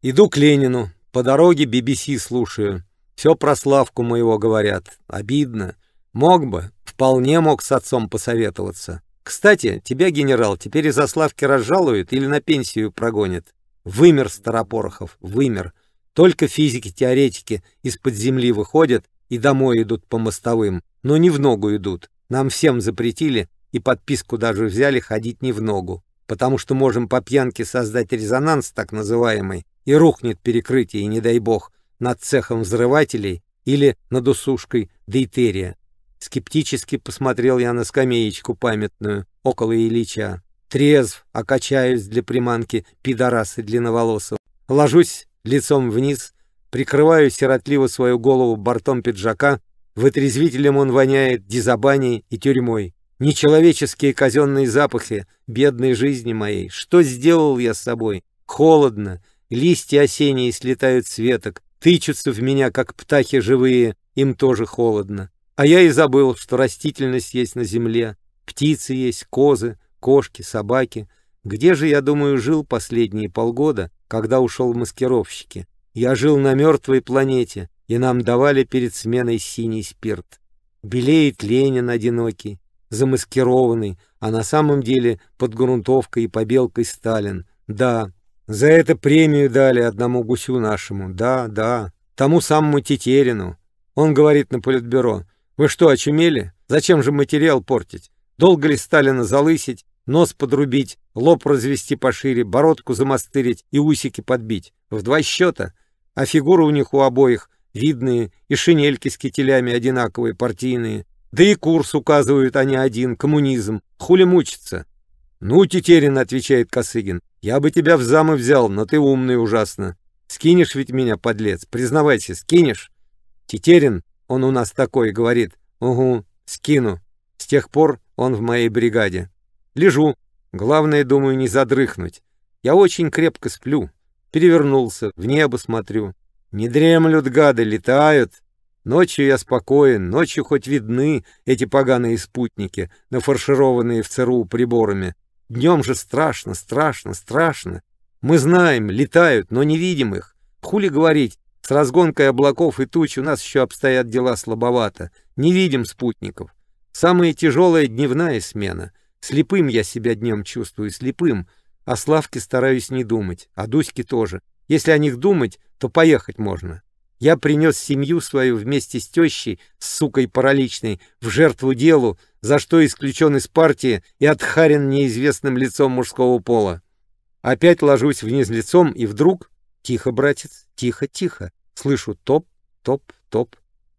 Иду к Ленину. По дороге би би си слушаю. Все про Славку моего говорят. Обидно. Мог бы, вполне мог с отцом посоветоваться. Кстати, тебя, генерал, теперь из-за Славки разжалуют или на пенсию прогонят? Вымер Старопорохов, вымер. Только физики-теоретики из-под земли выходят и домой идут по мостовым, но не в ногу идут. Нам всем запретили и подписку даже взяли ходить не в ногу. потому что можем по пьянке создать резонанс так называемый, и рухнет перекрытие, не дай бог, над цехом взрывателей или над усушкой дейтерия. Скептически посмотрел я на скамеечку памятную около Ильича. Трезв, окачаюсь для приманки пидорасы длинноволосого. Ложусь лицом вниз, прикрываю сиротливо свою голову бортом пиджака. Вытрезвителем он воняет дизабанией и тюрьмой. Нечеловеческие казенные запахи бедной жизни моей. Что сделал я с собой? Холодно. Листья осенние слетают с веток, тычутся в меня, как птахи живые, им тоже холодно. А я и забыл, что растительность есть на земле, птицы есть, козы, кошки, собаки. Где же, я думаю, жил последние полгода, когда ушел в маскировщики? Я жил на мертвой планете, и нам давали перед сменой синий спирт. Белеет Ленин одинокий, замаскированный, а на самом деле под грунтовкой и побелкой Сталин. Да, за это премию дали одному гусю нашему, да, да, тому самому Тетерину. Он говорит на Политбюро: «Вы что, очумели? Зачем же материал портить? Долго ли Сталина залысить, нос подрубить, лоб развести пошире, бородку замастырить и усики подбить? В два счета? А фигуры у них у обоих видные, и шинельки с кителями одинаковые, партийные. Да и курс указывают они один, коммунизм. Хули мучиться?» «Ну, Тетерин, — отвечает Косыгин, — я бы тебя в замы взял, но ты умный ужасно. Скинешь ведь меня, подлец, признавайся, скинешь?» Тетерин, он у нас такой, говорит: «Угу, скину». С тех пор он в моей бригаде. Лежу. Главное, думаю, не задрыхнуть. Я очень крепко сплю. Перевернулся, в небо смотрю. Не дремлют гады, летают. Ночью я спокоен, ночью хоть видны эти поганые спутники, нафаршированные в ЦРУ приборами. Днем же страшно, страшно, страшно. Мы знаем, летают, но не видим их. Хули говорить, с разгонкой облаков и туч у нас еще обстоят дела слабовато. Не видим спутников. Самая тяжелая дневная смена. Слепым я себя днем чувствую, слепым. О Славке стараюсь не думать, о Дуське тоже. Если о них думать, то поехать можно. Я принес семью свою вместе с тещей, с сукой параличной, в жертву делу, за что исключен из партии и отхарен неизвестным лицом мужского пола. Опять ложусь вниз лицом, и вдруг... Тихо, братец, тихо, тихо. Слышу топ, топ, топ.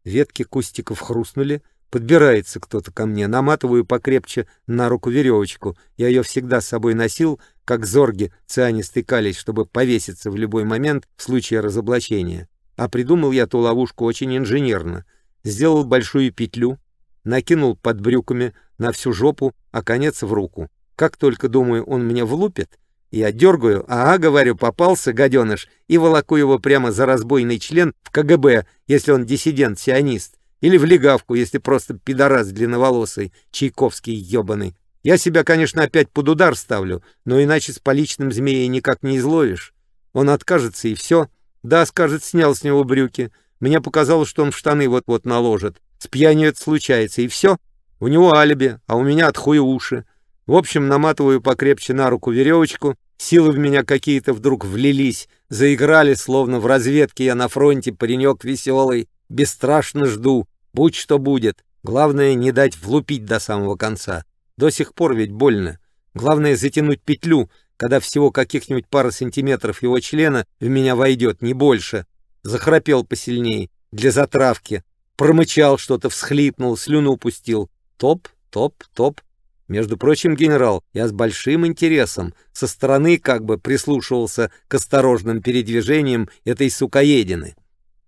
Ветки кустиков хрустнули. Подбирается кто-то ко мне. Наматываю покрепче на руку веревочку. Я ее всегда с собой носил, как зорги цианистый калий, чтобы повеситься в любой момент в случае разоблачения. А придумал я ту ловушку очень инженерно. Сделал большую петлю, накинул под брюками на всю жопу, а конец в руку. Как только, думаю, он мне влупит, я дергаю, ага, говорю, попался, гаденыш, и волоку его прямо за разбойный член в КГБ, если он диссидент-сионист, или в легавку, если просто пидорас длинноволосый, чайковский ебаный. Я себя, конечно, опять под удар ставлю, но иначе с поличным змеей никак не изловишь. Он откажется, и все. Да, скажет, снял с него брюки. Мне показалось, что он в штаны вот-вот наложит. С пьянью это случается, и все. У него алиби, а у меня от хуя уши. В общем, наматываю покрепче на руку веревочку. Силы в меня какие-то вдруг влились, заиграли, словно в разведке я на фронте, паренек веселый. Бесстрашно жду, будь что будет. Главное, не дать влупить до самого конца. До сих пор ведь больно. Главное, затянуть петлю, когда всего каких-нибудь пара сантиметров его члена в меня войдет, не больше. Захрапел посильней, для затравки. Промычал что-то, всхлипнул, слюну пустил. Топ, топ, топ. Между прочим, генерал, я с большим интересом со стороны как бы прислушивался к осторожным передвижениям этой сукоедины.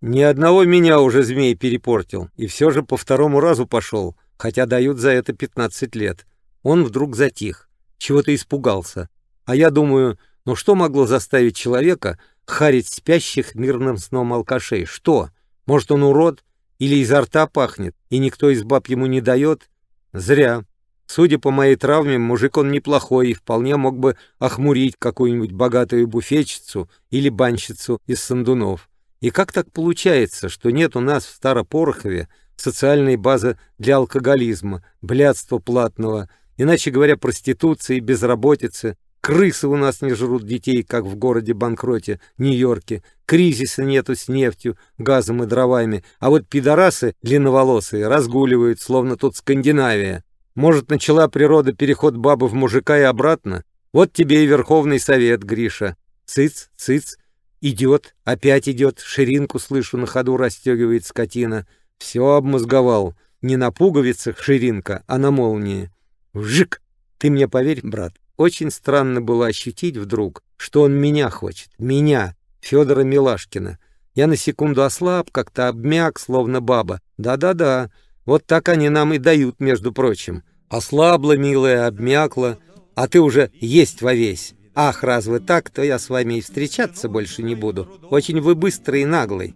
Ни одного меня уже змей перепортил, и все же по второму разу пошел, хотя дают за это пятнадцать лет. Он вдруг затих, чего-то испугался. А я думаю, ну что могло заставить человека харить спящих мирным сном алкашей? Что? Может, он урод? Или изо рта пахнет, и никто из баб ему не дает? Зря. Судя по моей травме, мужик он неплохой и вполне мог бы охмурить какую-нибудь богатую буфетчицу или банщицу из Сандунов. И как так получается, что нет у нас в Старопорохове социальной базы для алкоголизма, блядства платного, иначе говоря, проституции, безработицы? Крысы у нас не жрут детей, как в городе-банкроте Нью-Йорке. Кризиса нету с нефтью, газом и дровами. А вот пидорасы длинноволосые разгуливают, словно тут Скандинавия. Может, начала природа переход бабы в мужика и обратно? Вот тебе и Верховный Совет, Гриша. Цыц, цыц, идет, опять идет, ширинку слышу, на ходу расстегивает скотина. Все обмозговал. Не на пуговицах ширинка, а на молнии. Вжик! Ты мне поверь, брат, очень странно было ощутить вдруг, что он меня хочет. Меня, Федора Милашкина. Я на секунду ослаб, как-то обмяк, словно баба. Да-да-да, вот так они нам и дают, между прочим. Ослабла, милая, обмякла, а ты уже есть вовесь. Ах, раз вы так, то я с вами и встречаться больше не буду. Очень вы быстрый и наглый.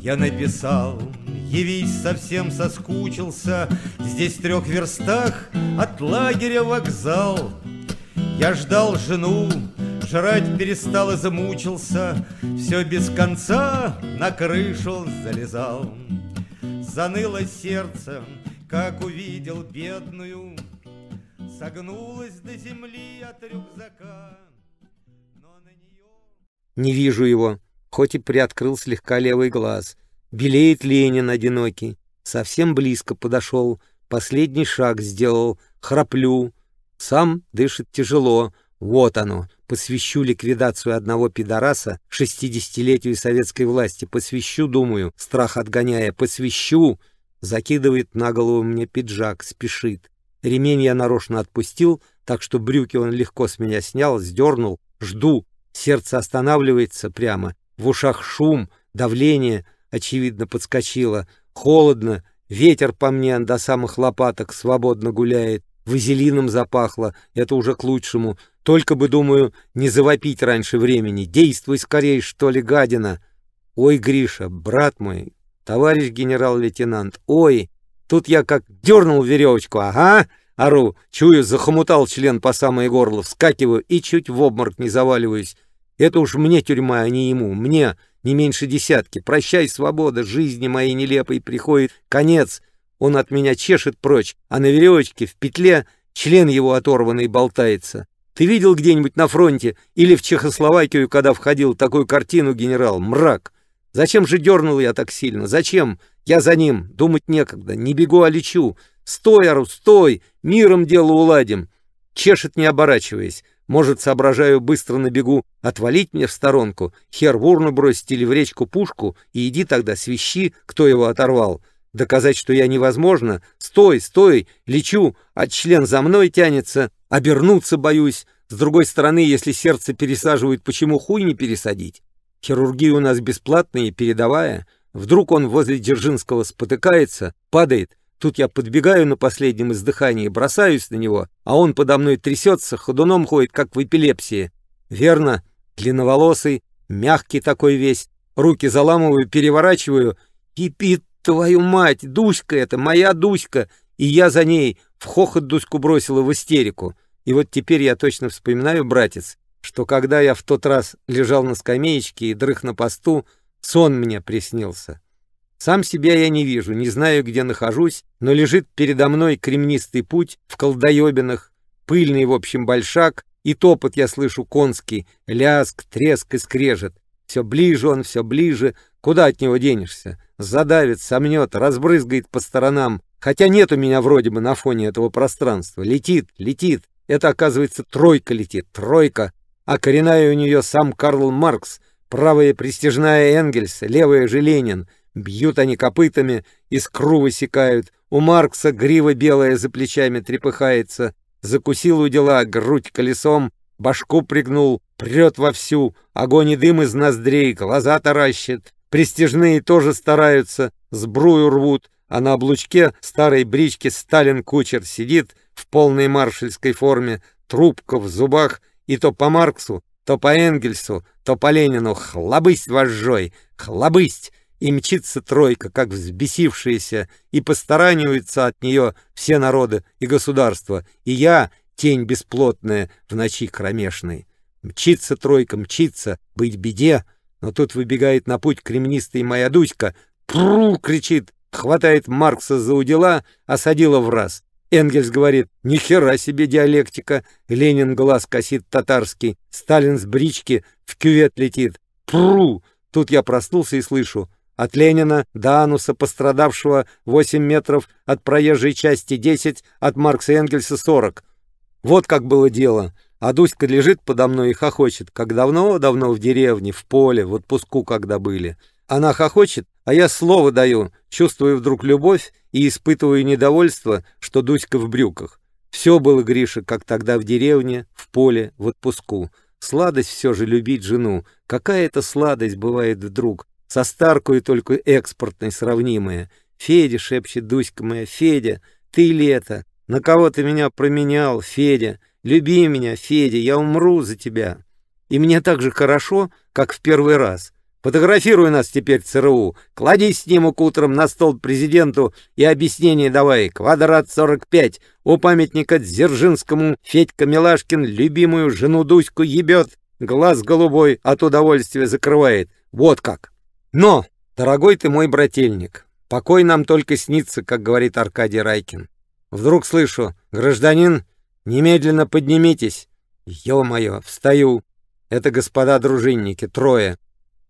Я написал, явись, совсем соскучился. Здесь в трех верстах от лагеря вокзал. Я ждал жену, жрать перестал и замучился. Все без конца на крышу залезал. Заныло сердце, как увидел бедную. Согнулась до земли от рюкзака. Но на нее... Не вижу его, хоть и приоткрыл слегка левый глаз. Белеет Ленин одинокий. Совсем близко подошел, последний шаг сделал. Храплю. Сам дышит тяжело. Вот оно. Посвящу ликвидацию одного пидораса шестидесятилетию советской власти. Посвящу, думаю, страх отгоняя. Посвящу. Закидывает на голову мне пиджак. Спешит. Ремень я нарочно отпустил, так что брюки он легко с меня снял, сдернул. Жду. Сердце останавливается прямо. В ушах шум, давление, очевидно, подскочило. Холодно. Ветер по мне до самых лопаток свободно гуляет. Вазелином запахло, это уже к лучшему. Только бы, думаю, не завопить раньше времени. Действуй скорее, что ли, гадина. Ой, Гриша, брат мой, товарищ генерал-лейтенант, ой. Тут я как дернул веревочку, ага, ору, чую, захомутал член по самое горло, вскакиваю и чуть в обморок не заваливаюсь. Это уж мне тюрьма, а не ему, мне не меньше десятки. Прощай, свобода, жизни моей нелепой приходит конец. Он от меня чешет прочь, а на веревочке в петле член его оторванный болтается. Ты видел где-нибудь на фронте или в Чехословакию, когда входил, такую картину, генерал? Мрак. Зачем же дернул я так сильно? Зачем? Я за ним. Думать некогда. Не бегу, а лечу. Стой, ору, стой. Миром дело уладим. Чешет, не оборачиваясь. Может, соображаю, быстро на бегу. Отвалить мне в сторонку. Хер в урну бросить или в речку пушку. И иди тогда, свищи, кто его оторвал. Доказать, что я невозможно. Стой, стой, лечу, а член за мной тянется, обернуться боюсь. С другой стороны, если сердце пересаживают, почему хуй не пересадить? Хирургия у нас бесплатная и передовая. Вдруг он возле Дзержинского спотыкается, падает. Тут я подбегаю на последнем издыхании, бросаюсь на него, а он подо мной трясется, ходуном ходит, как в эпилепсии. Верно, длинноволосый, мягкий такой весь. Руки заламываю, переворачиваю. Кипит. Твою мать, Дуська это, моя Дуська, и я за ней в хохот Дуську бросила, в истерику. И вот теперь я точно вспоминаю, братец, что когда я в тот раз лежал на скамеечке и дрых на посту, сон мне приснился. Сам себя я не вижу, не знаю, где нахожусь, но лежит передо мной кремнистый путь в колдоебинах, пыльный, в общем, большак, и топот я слышу конский, лязг, треск и скрежет. Все ближе он, все ближе, куда от него денешься? Задавит, сомнет, разбрызгает по сторонам. Хотя нет у меня вроде бы на фоне этого пространства. Летит, летит. Это, оказывается, тройка летит, тройка. А коренная у нее сам Карл Маркс, правая пристяжная Энгельс, левая же Ленин. Бьют они копытами, искру высекают. У Маркса грива белая за плечами трепыхается. Закусил у дела, грудь колесом, башку пригнул, прет вовсю. Огонь и дым из ноздрей, глаза таращит. Престижные тоже стараются, сбрую рвут, а на облучке старой брички Сталин-кучер сидит в полной маршальской форме, трубка в зубах, и то по Марксу, то по Энгельсу, то по Ленину «хлобысть вожжой, хлобысть!» И мчится тройка, как взбесившаяся, и постараниваются от нее все народы и государства, и я, тень бесплотная, в ночи кромешной. Мчится тройка, мчится, быть беде. Но тут выбегает на путь кремнистый моя Дуська, «пру!» кричит, хватает Маркса за удила, осадила в раз. Энгельс говорит, «Ни хера себе диалектика!» Ленин глаз косит татарский, Сталин с брички в кювет летит, «пру!» Тут я проснулся и слышу, от Ленина до ануса пострадавшего восемь метров, от проезжей части десять, от Маркса и Энгельса сорок. Вот как было дело. А Дуська лежит подо мной и хохочет, как давно-давно в деревне, в поле, в отпуску когда были. Она хохочет, а я слово даю, чувствую вдруг любовь и испытываю недовольство, что Дуська в брюках. Все было, Гриша, как тогда в деревне, в поле, в отпуску. Сладость все же любить жену. Какая-то сладость бывает вдруг, со старкой только экспортной сравнимая. Федя, шепчет Дуська моя, Федя, ты лето, на кого ты меня променял, Федя, люби меня, Федя, я умру за тебя. И мне так же хорошо, как в первый раз. Фотографируй нас теперь, ЦРУ, клади снимок утром на стол президенту и объяснение давай, квадрат сорок пять, у памятника Дзержинскому Федька Милашкин любимую жену Дуську ебет, глаз голубой от удовольствия закрывает, вот как. Но, дорогой ты мой брательник, покой нам только снится, как говорит Аркадий Райкин. Вдруг слышу, гражданин, немедленно поднимитесь. Ё-моё, встаю. Это господа дружинники, трое.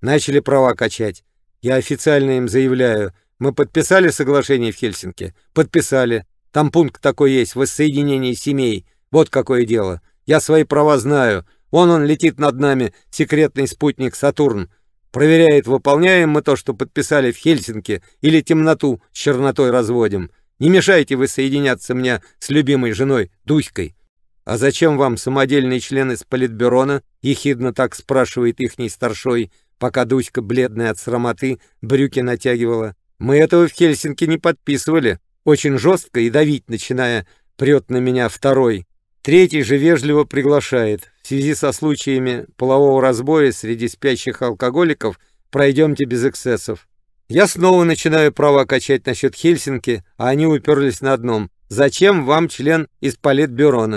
Начали права качать. Я официально им заявляю. Мы подписали соглашение в Хельсинки? Подписали. Там пункт такой есть, воссоединение семей. Вот какое дело. Я свои права знаю. Вон он летит над нами, секретный спутник Сатурн. Проверяет, выполняем мы то, что подписали в Хельсинки, или темноту с чернотой разводим. Не мешайте вы соединяться мне с любимой женой Дуськой. А зачем вам самодельные члены с политбюро? Ехидно так спрашивает ихний старшой, пока Дуська, бледная от срамоты, брюки натягивала. Мы этого в Хельсинки не подписывали. Очень жестко и давить начиная, прет на меня второй. Третий же вежливо приглашает. В связи со случаями полового разбоя среди спящих алкоголиков пройдемте без эксцессов. Я снова начинаю права качать насчет Хельсинки, а они уперлись на одном. Зачем вам член из политбюро?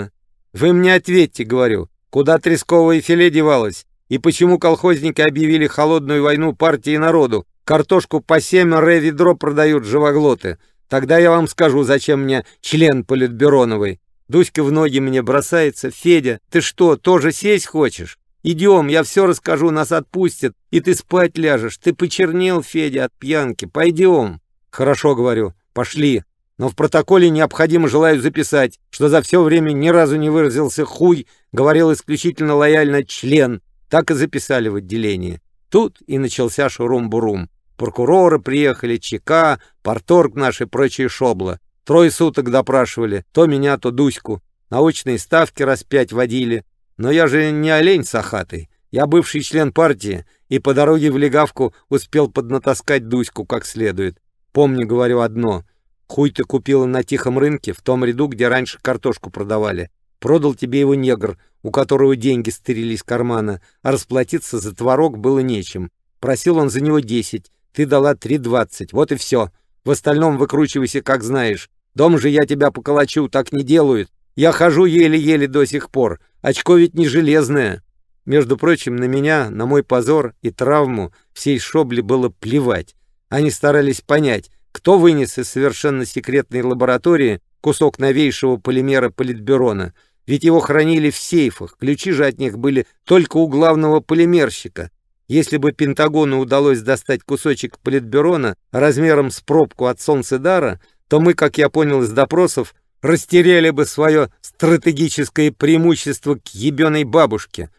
Вы мне ответьте, говорю, куда тресковое филе девалось? И почему колхозники объявили холодную войну партии и народу? Картошку по семь рэ ведро продают живоглоты. Тогда я вам скажу, зачем мне член политбюроновый. Дуська в ноги мне бросается. Федя, ты что, тоже сесть хочешь? Идем, я все расскажу, нас отпустят, и ты спать ляжешь. Ты почернел, Федя, от пьянки. Пойдем. Хорошо, говорю, пошли. Но в протоколе необходимо желаю записать, что за все время ни разу не выразился хуй, говорил исключительно лояльно член. Так и записали в отделении. Тут и начался шурум-бурум. Прокуроры приехали, ЧК, парторг наш и прочие шобла. Трое суток допрашивали, то меня, то Дуську. Научные ставки раз пять водили. Но я же не олень сахатый. Я бывший член партии, и по дороге в легавку успел поднатаскать Дуську как следует. Помню, говорю, одно. Хуй ты купила на тихом рынке, в том ряду, где раньше картошку продавали. Продал тебе его негр, у которого деньги стырили из кармана, а расплатиться за творог было нечем. Просил он за него десять, ты дала три двадцать, вот и все. В остальном выкручивайся, как знаешь. Дом же я тебя поколочу, так не делают. Я хожу еле-еле до сих пор, очко ведь не железное. Между прочим, на меня, на мой позор и травму всей шобли было плевать. Они старались понять, кто вынес из совершенно секретной лаборатории кусок новейшего полимера политбюрона. Ведь его хранили в сейфах, ключи же от них были только у главного полимерщика. Если бы Пентагону удалось достать кусочек политбюрона размером с пробку от Солнцедара, то мы, как я понял из допросов, растеряли бы свое стратегическое преимущество к ебеной бабушке.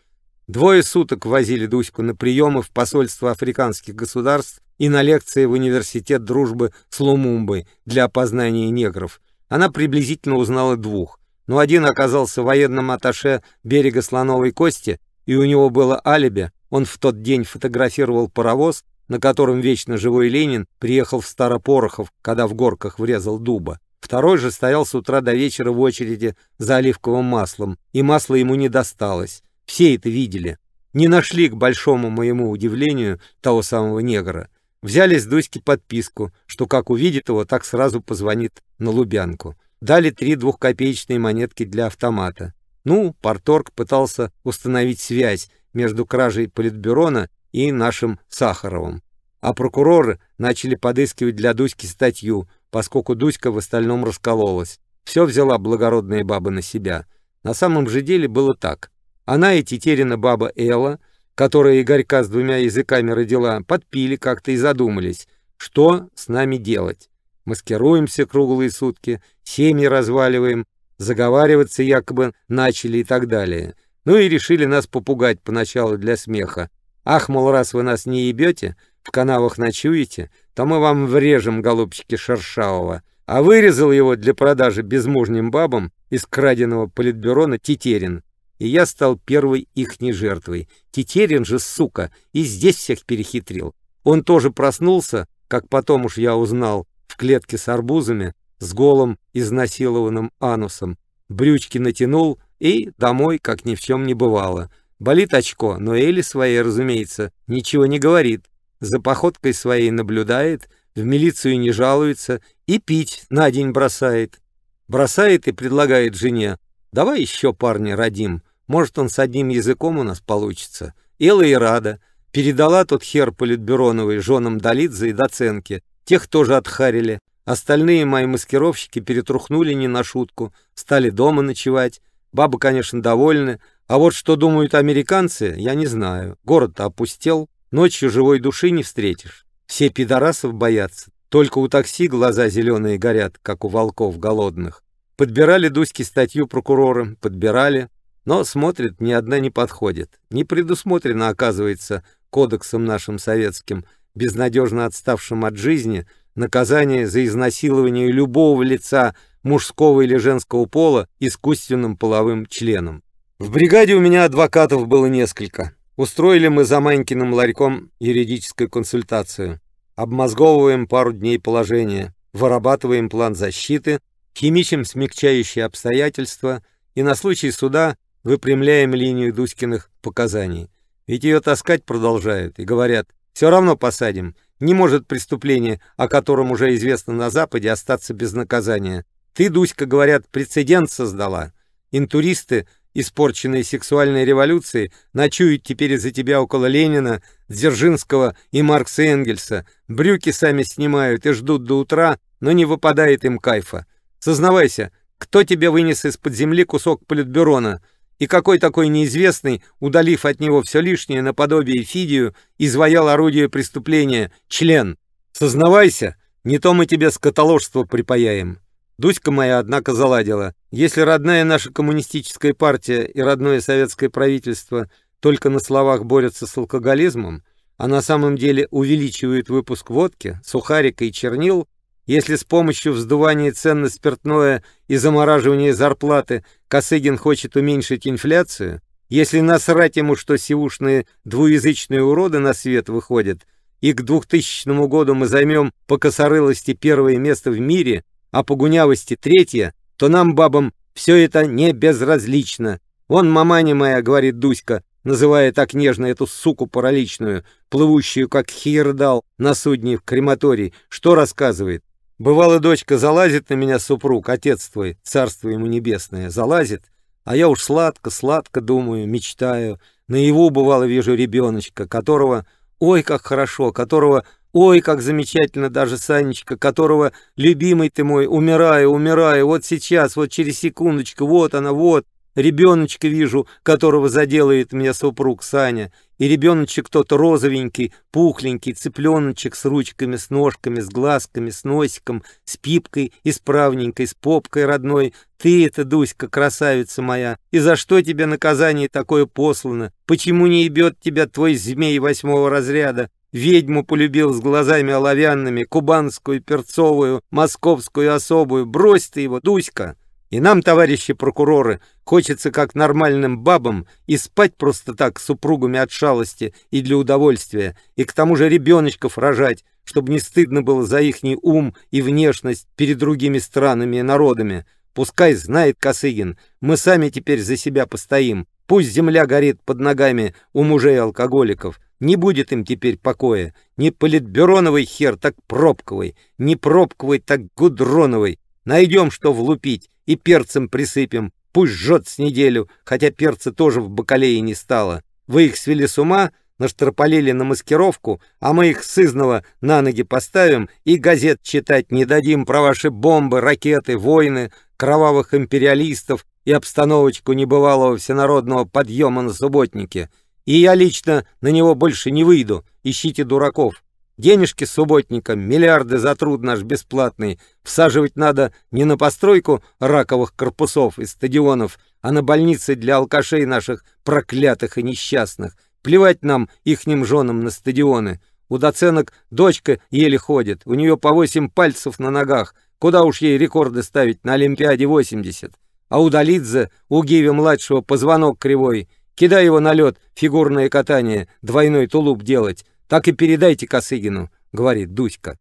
Двое суток возили Дуську на приемы в посольство африканских государств и на лекции в университет дружбы с Лумумбой для опознания негров. Она приблизительно узнала двух. Но один оказался военным атташе берега Слоновой Кости, и у него было алиби, он в тот день фотографировал паровоз, на котором вечно живой Ленин приехал в Старопорохов, когда в горках врезал дуба. Второй же стоял с утра до вечера в очереди за оливковым маслом, и масло ему не досталось. Все это видели. Не нашли, к большому моему удивлению, того самого негра. Взяли с Дуськи подписку, что как увидит его, так сразу позвонит на Лубянку. Дали три двухкопеечные монетки для автомата. Ну, парторг пытался установить связь между кражей политбюрона и нашим Сахаровым. А прокуроры начали подыскивать для Дуськи статью, поскольку Дуська в остальном раскололась. Все взяла благородная баба на себя. На самом же деле было так. Она и тетерина баба Элла, которая Игорька с двумя языками родила, подпили как-то и задумались, что с нами делать. Маскируемся круглые сутки, семьи разваливаем. заговариваться якобы начали и так далее. Ну и решили нас попугать поначалу для смеха. Ах, мол, раз вы нас не ебете, в канавах ночуете, то мы вам врежем, голубчики, шершавого. А вырезал его для продажи безмужним бабам из краденого политбюро на Тетерин. И я стал первой ихней жертвой. Тетерин же, сука, и здесь всех перехитрил. Он тоже проснулся, как потом уж я узнал, в клетке с арбузами, с голым изнасилованным анусом. Брючки натянул и домой, как ни в чем не бывало. Болит очко, но Эли своей, разумеется, ничего не говорит. За походкой своей наблюдает, в милицию не жалуется и пить на день бросает. Бросает и предлагает жене: «Давай еще парня родим. Может, он с одним языком у нас получится». Элла и рада. Передала тот хер политбюроновый женам Долидзе и Доценке. Тех тоже отхарили. Остальные мои маскировщики перетрухнули не на шутку. Стали дома ночевать. Бабы, конечно, довольны. А вот что думают американцы, я не знаю. Город-то опустел. Ночью живой души не встретишь. Все пидорасов боятся. Только у такси глаза зеленые горят, как у волков голодных. Подбирали Дуське статью прокурора, подбирали, но смотрит, ни одна не подходит. Не предусмотрено, оказывается, кодексом нашим советским, безнадежно отставшим от жизни, наказание за изнасилование любого лица мужского или женского пола искусственным половым членом. В бригаде у меня адвокатов было несколько. Устроили мы за Манькиным ларьком юридическую консультацию. Обмозговываем пару дней положение, вырабатываем план защиты, химичим смягчающие обстоятельства и на случай суда выпрямляем линию Дуськиных показаний. Ведь ее таскать продолжают и говорят: все равно посадим, не может преступление, о котором уже известно на Западе, остаться без наказания. Ты, Дуська, говорят, прецедент создала. Интуристы, испорченные сексуальной революцией, ночуют теперь из-за тебя около Ленина, Дзержинского и Маркса Энгельса, брюки сами снимают и ждут до утра, но не выпадает им кайфа. Сознавайся, кто тебе вынес из-под земли кусок политбюрона, и какой такой неизвестный, удалив от него все лишнее наподобие Фидию, изваял орудие преступления, член? Сознавайся, не то мы тебе скотоложство припаяем. Дуська моя, однако, заладила. Если родная наша коммунистическая партия и родное советское правительство только на словах борются с алкоголизмом, а на самом деле увеличивают выпуск водки, сухарика и чернил, если с помощью вздувания цен на спиртное и замораживания зарплаты Косыгин хочет уменьшить инфляцию, если насрать ему, что сивушные двуязычные уроды на свет выходят, и к двухтысячному году мы займем по косорылости первое место в мире, а по гунявости третье, то нам, бабам, все это не безразлично. Вон маманя моя, говорит Дуська, называя так нежно эту суку параличную, плывущую как хирдал на судне в крематории, что рассказывает. Бывало, дочка залазит на меня, супруг, отец твой, царство ему небесное, залазит, а я уж сладко-сладко думаю, мечтаю. Наяву, бывало, вижу ребеночка, которого, ой, как хорошо, которого, ой, как замечательно даже, Санечка, которого, любимый ты мой, умираю, умираю, вот сейчас, вот через секундочку, вот она, вот, ребеночка вижу, которого заделает мне супруг Саня, и ребеночек тот розовенький, пухленький, цыпленочек с ручками, с ножками, с глазками, с носиком, с пипкой исправненькой, с попкой родной. Ты это, Дуська, красавица моя, и за что тебе наказание такое послано? Почему не ебет тебя твой змей восьмого разряда? Ведьму полюбил с глазами оловянными, кубанскую, перцовую, московскую особую, брось ты его, Дуська! И нам, товарищи прокуроры, хочется, как нормальным бабам, и спать просто так с супругами от шалости и для удовольствия, и к тому же ребеночков рожать, чтобы не стыдно было за ихний ум и внешность перед другими странами и народами. Пускай знает Косыгин, мы сами теперь за себя постоим, пусть земля горит под ногами у мужей-алкоголиков, не будет им теперь покоя, не политбюроновый хер, так пробковый, не пробковый, так гудроновый. Найдем, что влупить, и перцем присыпем, пусть жжет с неделю, хотя перца тоже в бакалее не стало. Вы их свели с ума, наштропалили на маскировку, а мы их сызново на ноги поставим и газет читать не дадим про ваши бомбы, ракеты, войны, кровавых империалистов и обстановочку небывалого всенародного подъема на субботнике. И я лично на него больше не выйду, ищите дураков. Денежки субботникам, миллиарды за труд наш бесплатный. Всаживать надо не на постройку раковых корпусов и стадионов, а на больницы для алкашей наших проклятых и несчастных. Плевать нам, ихним женам, на стадионы. У доценок дочка еле ходит, у нее по восемь пальцев на ногах. Куда уж ей рекорды ставить на Олимпиаде восемьдесят. А у Долидзе, у Гиви-младшего позвонок кривой. Кидай его на лед, фигурное катание, двойной тулуп делать. Так и передайте Косыгину, говорит Дудька.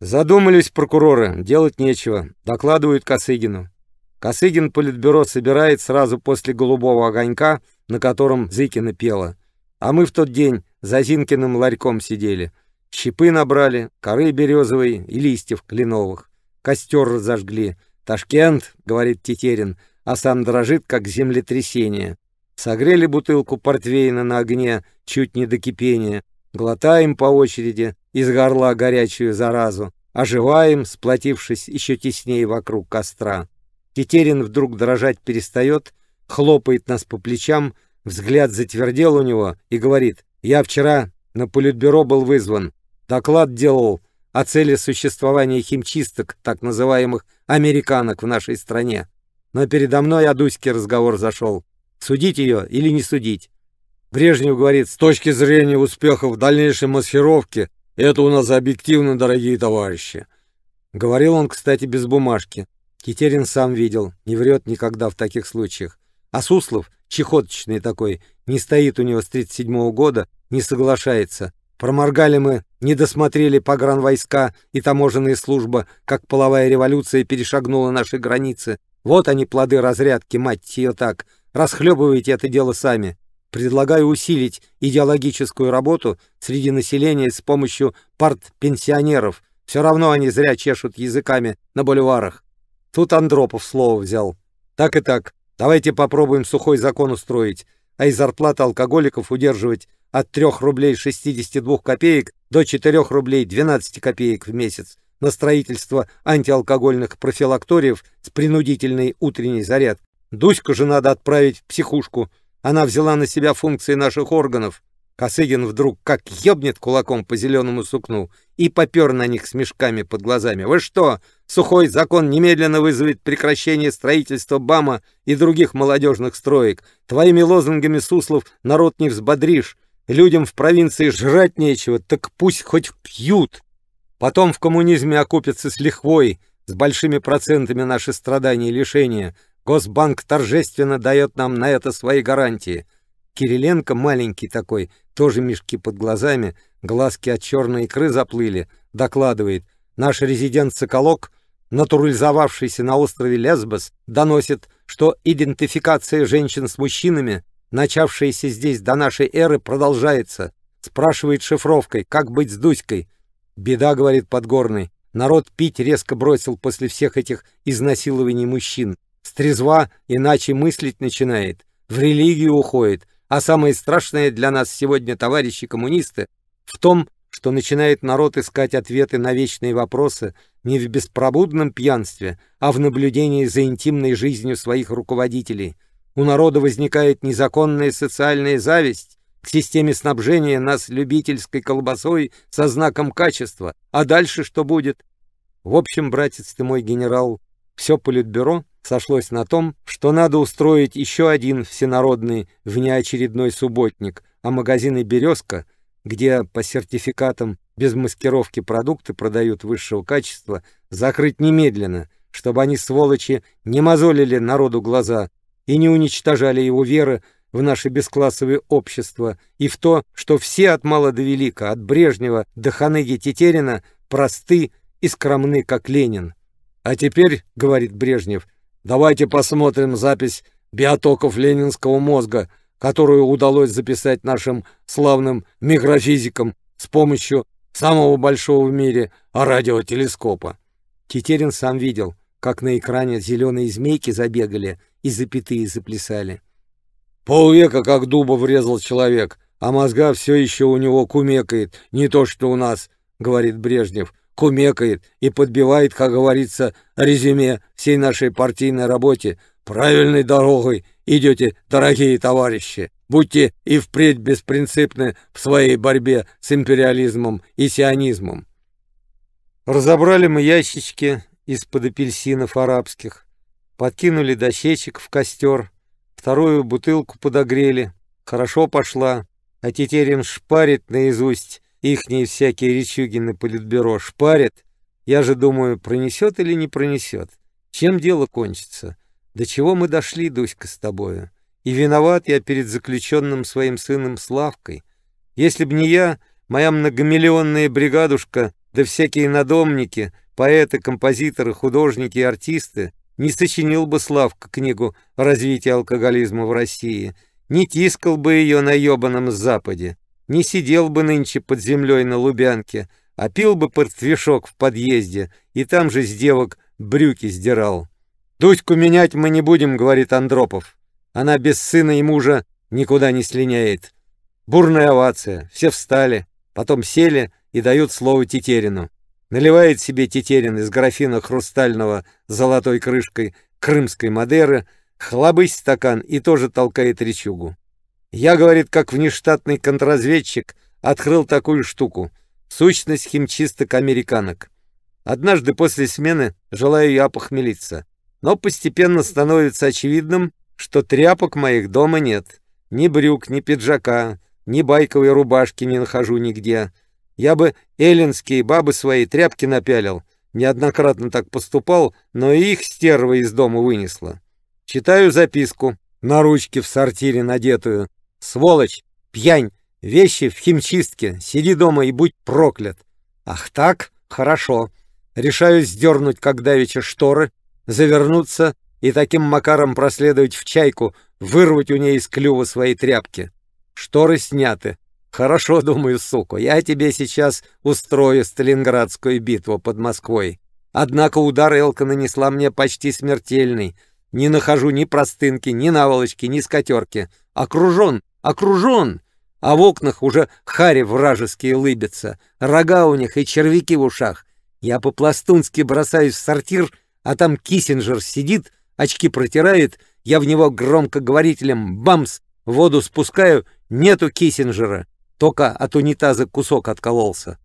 Задумались прокуроры, делать нечего, докладывают Косыгину. Косыгин политбюро собирает сразу после голубого огонька, на котором Зыкина пела. А мы в тот день за Зинкиным ларьком сидели. Щепы набрали, коры березовой и листьев кленовых. Костер разожгли. «Ташкент», — говорит Тетерин, а сам дрожит, как землетрясение. Согрели бутылку портвейна на огне чуть не до кипения. Глотаем по очереди из горла горячую заразу, оживаем, сплотившись еще теснее вокруг костра. Тетерин вдруг дрожать перестает, хлопает нас по плечам, взгляд затвердел у него и говорит: «Я вчера на политбюро был вызван, доклад делал о цели существования химчисток, так называемых американок в нашей стране. Но передо мной о Дуське разговор зашел. Судить ее или не судить?» Брежнев говорит: «С точки зрения успеха в дальнейшей маскировке, это у нас объективно, дорогие товарищи». Говорил он, кстати, без бумажки. Тетерин сам видел, не врет никогда в таких случаях. А Суслов, чехоточный такой, не стоит у него с тридцать седьмого года, не соглашается. Проморгали мы, не досмотрели погранвойска и таможенная служба, как половая революция перешагнула наши границы. Вот они, плоды разрядки, мать ее так. Расхлебывайте это дело сами. Предлагаю усилить идеологическую работу среди населения с помощью партпенсионеров. Все равно они зря чешут языками на бульварах». Тут Андропов слово взял. «Так и так, давайте попробуем сухой закон устроить, а из зарплаты алкоголиков удерживать от трёх рублей шестидесяти двух копеек до четырёх рублей двенадцати копеек в месяц на строительство антиалкогольных профилакториев с принудительной утренней зарядкой. Дуську же надо отправить в психушку. Она взяла на себя функции наших органов». Косыгин вдруг как ёбнет кулаком по зеленому сукну и попер на них с мешками под глазами. «Вы что, сухой закон немедленно вызовет прекращение строительства БАМа и других молодежных строек. Твоими лозунгами, Суслов, народ не взбодришь. Людям в провинции жрать нечего, так пусть хоть пьют. Потом в коммунизме окупятся с лихвой, с большими процентами наши страдания и лишения. Госбанк торжественно дает нам на это свои гарантии». Кириленко маленький такой, тоже мешки под глазами, глазки от черной икры заплыли, докладывает: «Наш резидент Соколок, натурализовавшийся на острове Лесбос, доносит, что идентификация женщин с мужчинами, начавшаяся здесь до нашей эры, продолжается. Спрашивает шифровкой, как быть с Дуськой». «Беда, — говорит Подгорный, — народ пить резко бросил после всех этих изнасилований мужчин. Стрезва иначе мыслить начинает, в религию уходит. А самое страшное для нас сегодня, товарищи коммунисты, в том, что начинает народ искать ответы на вечные вопросы не в беспробудном пьянстве, а в наблюдении за интимной жизнью своих руководителей. У народа возникает незаконная социальная зависть к системе снабжения нас любительской колбасой со знаком качества. А дальше что будет?» В общем, братец ты мой генерал, все политбюро сошлось на том, что надо устроить еще один всенародный внеочередной субботник, а магазины «Березка», где по сертификатам без маскировки продукты продают высшего качества, закрыть немедленно, чтобы они, сволочи, не мозолили народу глаза и не уничтожали его веры в наше бесклассовое общество и в то, что все от мала до велика, от Брежнева до ханыги Тетерина, просты и скромны, как Ленин. «А теперь, — говорит Брежнев, — давайте посмотрим запись биотоков ленинского мозга, которую удалось записать нашим славным микрофизикам с помощью самого большого в мире радиотелескопа». Тетерин сам видел, как на экране зеленые змейки забегали и запятые заплясали. «Полвека как дуба врезал человек, а мозга все еще у него кумекает, не то что у нас, — говорит Брежнев. — Кумекает и подбивает, как говорится, резюме всей нашей партийной работе. Правильной дорогой идете, дорогие товарищи, Будьте и впредь беспринципны в своей борьбе с империализмом и сионизмом. Разобрали мы ящички из-под апельсинов арабских, подкинули дощечек в костер, вторую бутылку подогрели, хорошо пошла, а Тетерин шпарит наизусть ихние всякие речуги на политбюро, шпарит. Я же думаю, пронесет или не пронесет, чем дело кончится, до чего мы дошли, Дуська, с тобою, и виноват я перед заключенным своим сыном Славкой. Если б не я, моя многомиллионная бригадушка, да всякие надомники, поэты, композиторы, художники и артисты, не сочинил бы Славка книгу «Развитие алкоголизма в России», не тискал бы ее на ебаном Западе, не сидел бы нынче под землей на Лубянке, а пил бы портвишок в подъезде и там же с девок брюки сдирал. «Дуську менять мы не будем», — говорит Андропов. «Она без сына и мужа никуда не слиняет». Бурная овация, все встали, потом сели и дают слово Тетерину. Наливает себе Тетерин из графина хрустального с золотой крышкой крымской Мадеры хлобысь стакан и тоже толкает речугу. «Я, — говорит, — как внештатный контрразведчик открыл такую штуку, сущность химчисток-американок. Однажды после смены желаю я похмелиться, но постепенно становится очевидным, что тряпок моих дома нет, ни брюк, ни пиджака, ни байковой рубашки не нахожу нигде. Я бы эллинские бабы свои тряпки напялил, неоднократно так поступал, но и их стерва из дома вынесла. Читаю записку, на ручке в сортире надетую. Сволочь, пьянь, вещи в химчистке, сиди дома и будь проклят. Ах так, хорошо. Решаю сдернуть, как давеча, шторы, завернуться и таким макаром проследовать в чайку, вырвать у нее из клюва свои тряпки. Шторы сняты. Хорошо, думаю, сука, я тебе сейчас устрою Сталинградскую битву под Москвой. Однако удар Элка нанесла мне почти смертельный. Не нахожу ни простынки, ни наволочки, ни скатерки. Окружен, окружен! А в окнах уже хари вражеские лыбятся, рога у них и червяки в ушах. Я по-пластунски бросаюсь в сортир, а там Киссинджер сидит, очки протирает, я в него громкоговорителем «бамс» воду спускаю, нету Киссинджера, только от унитаза кусок откололся.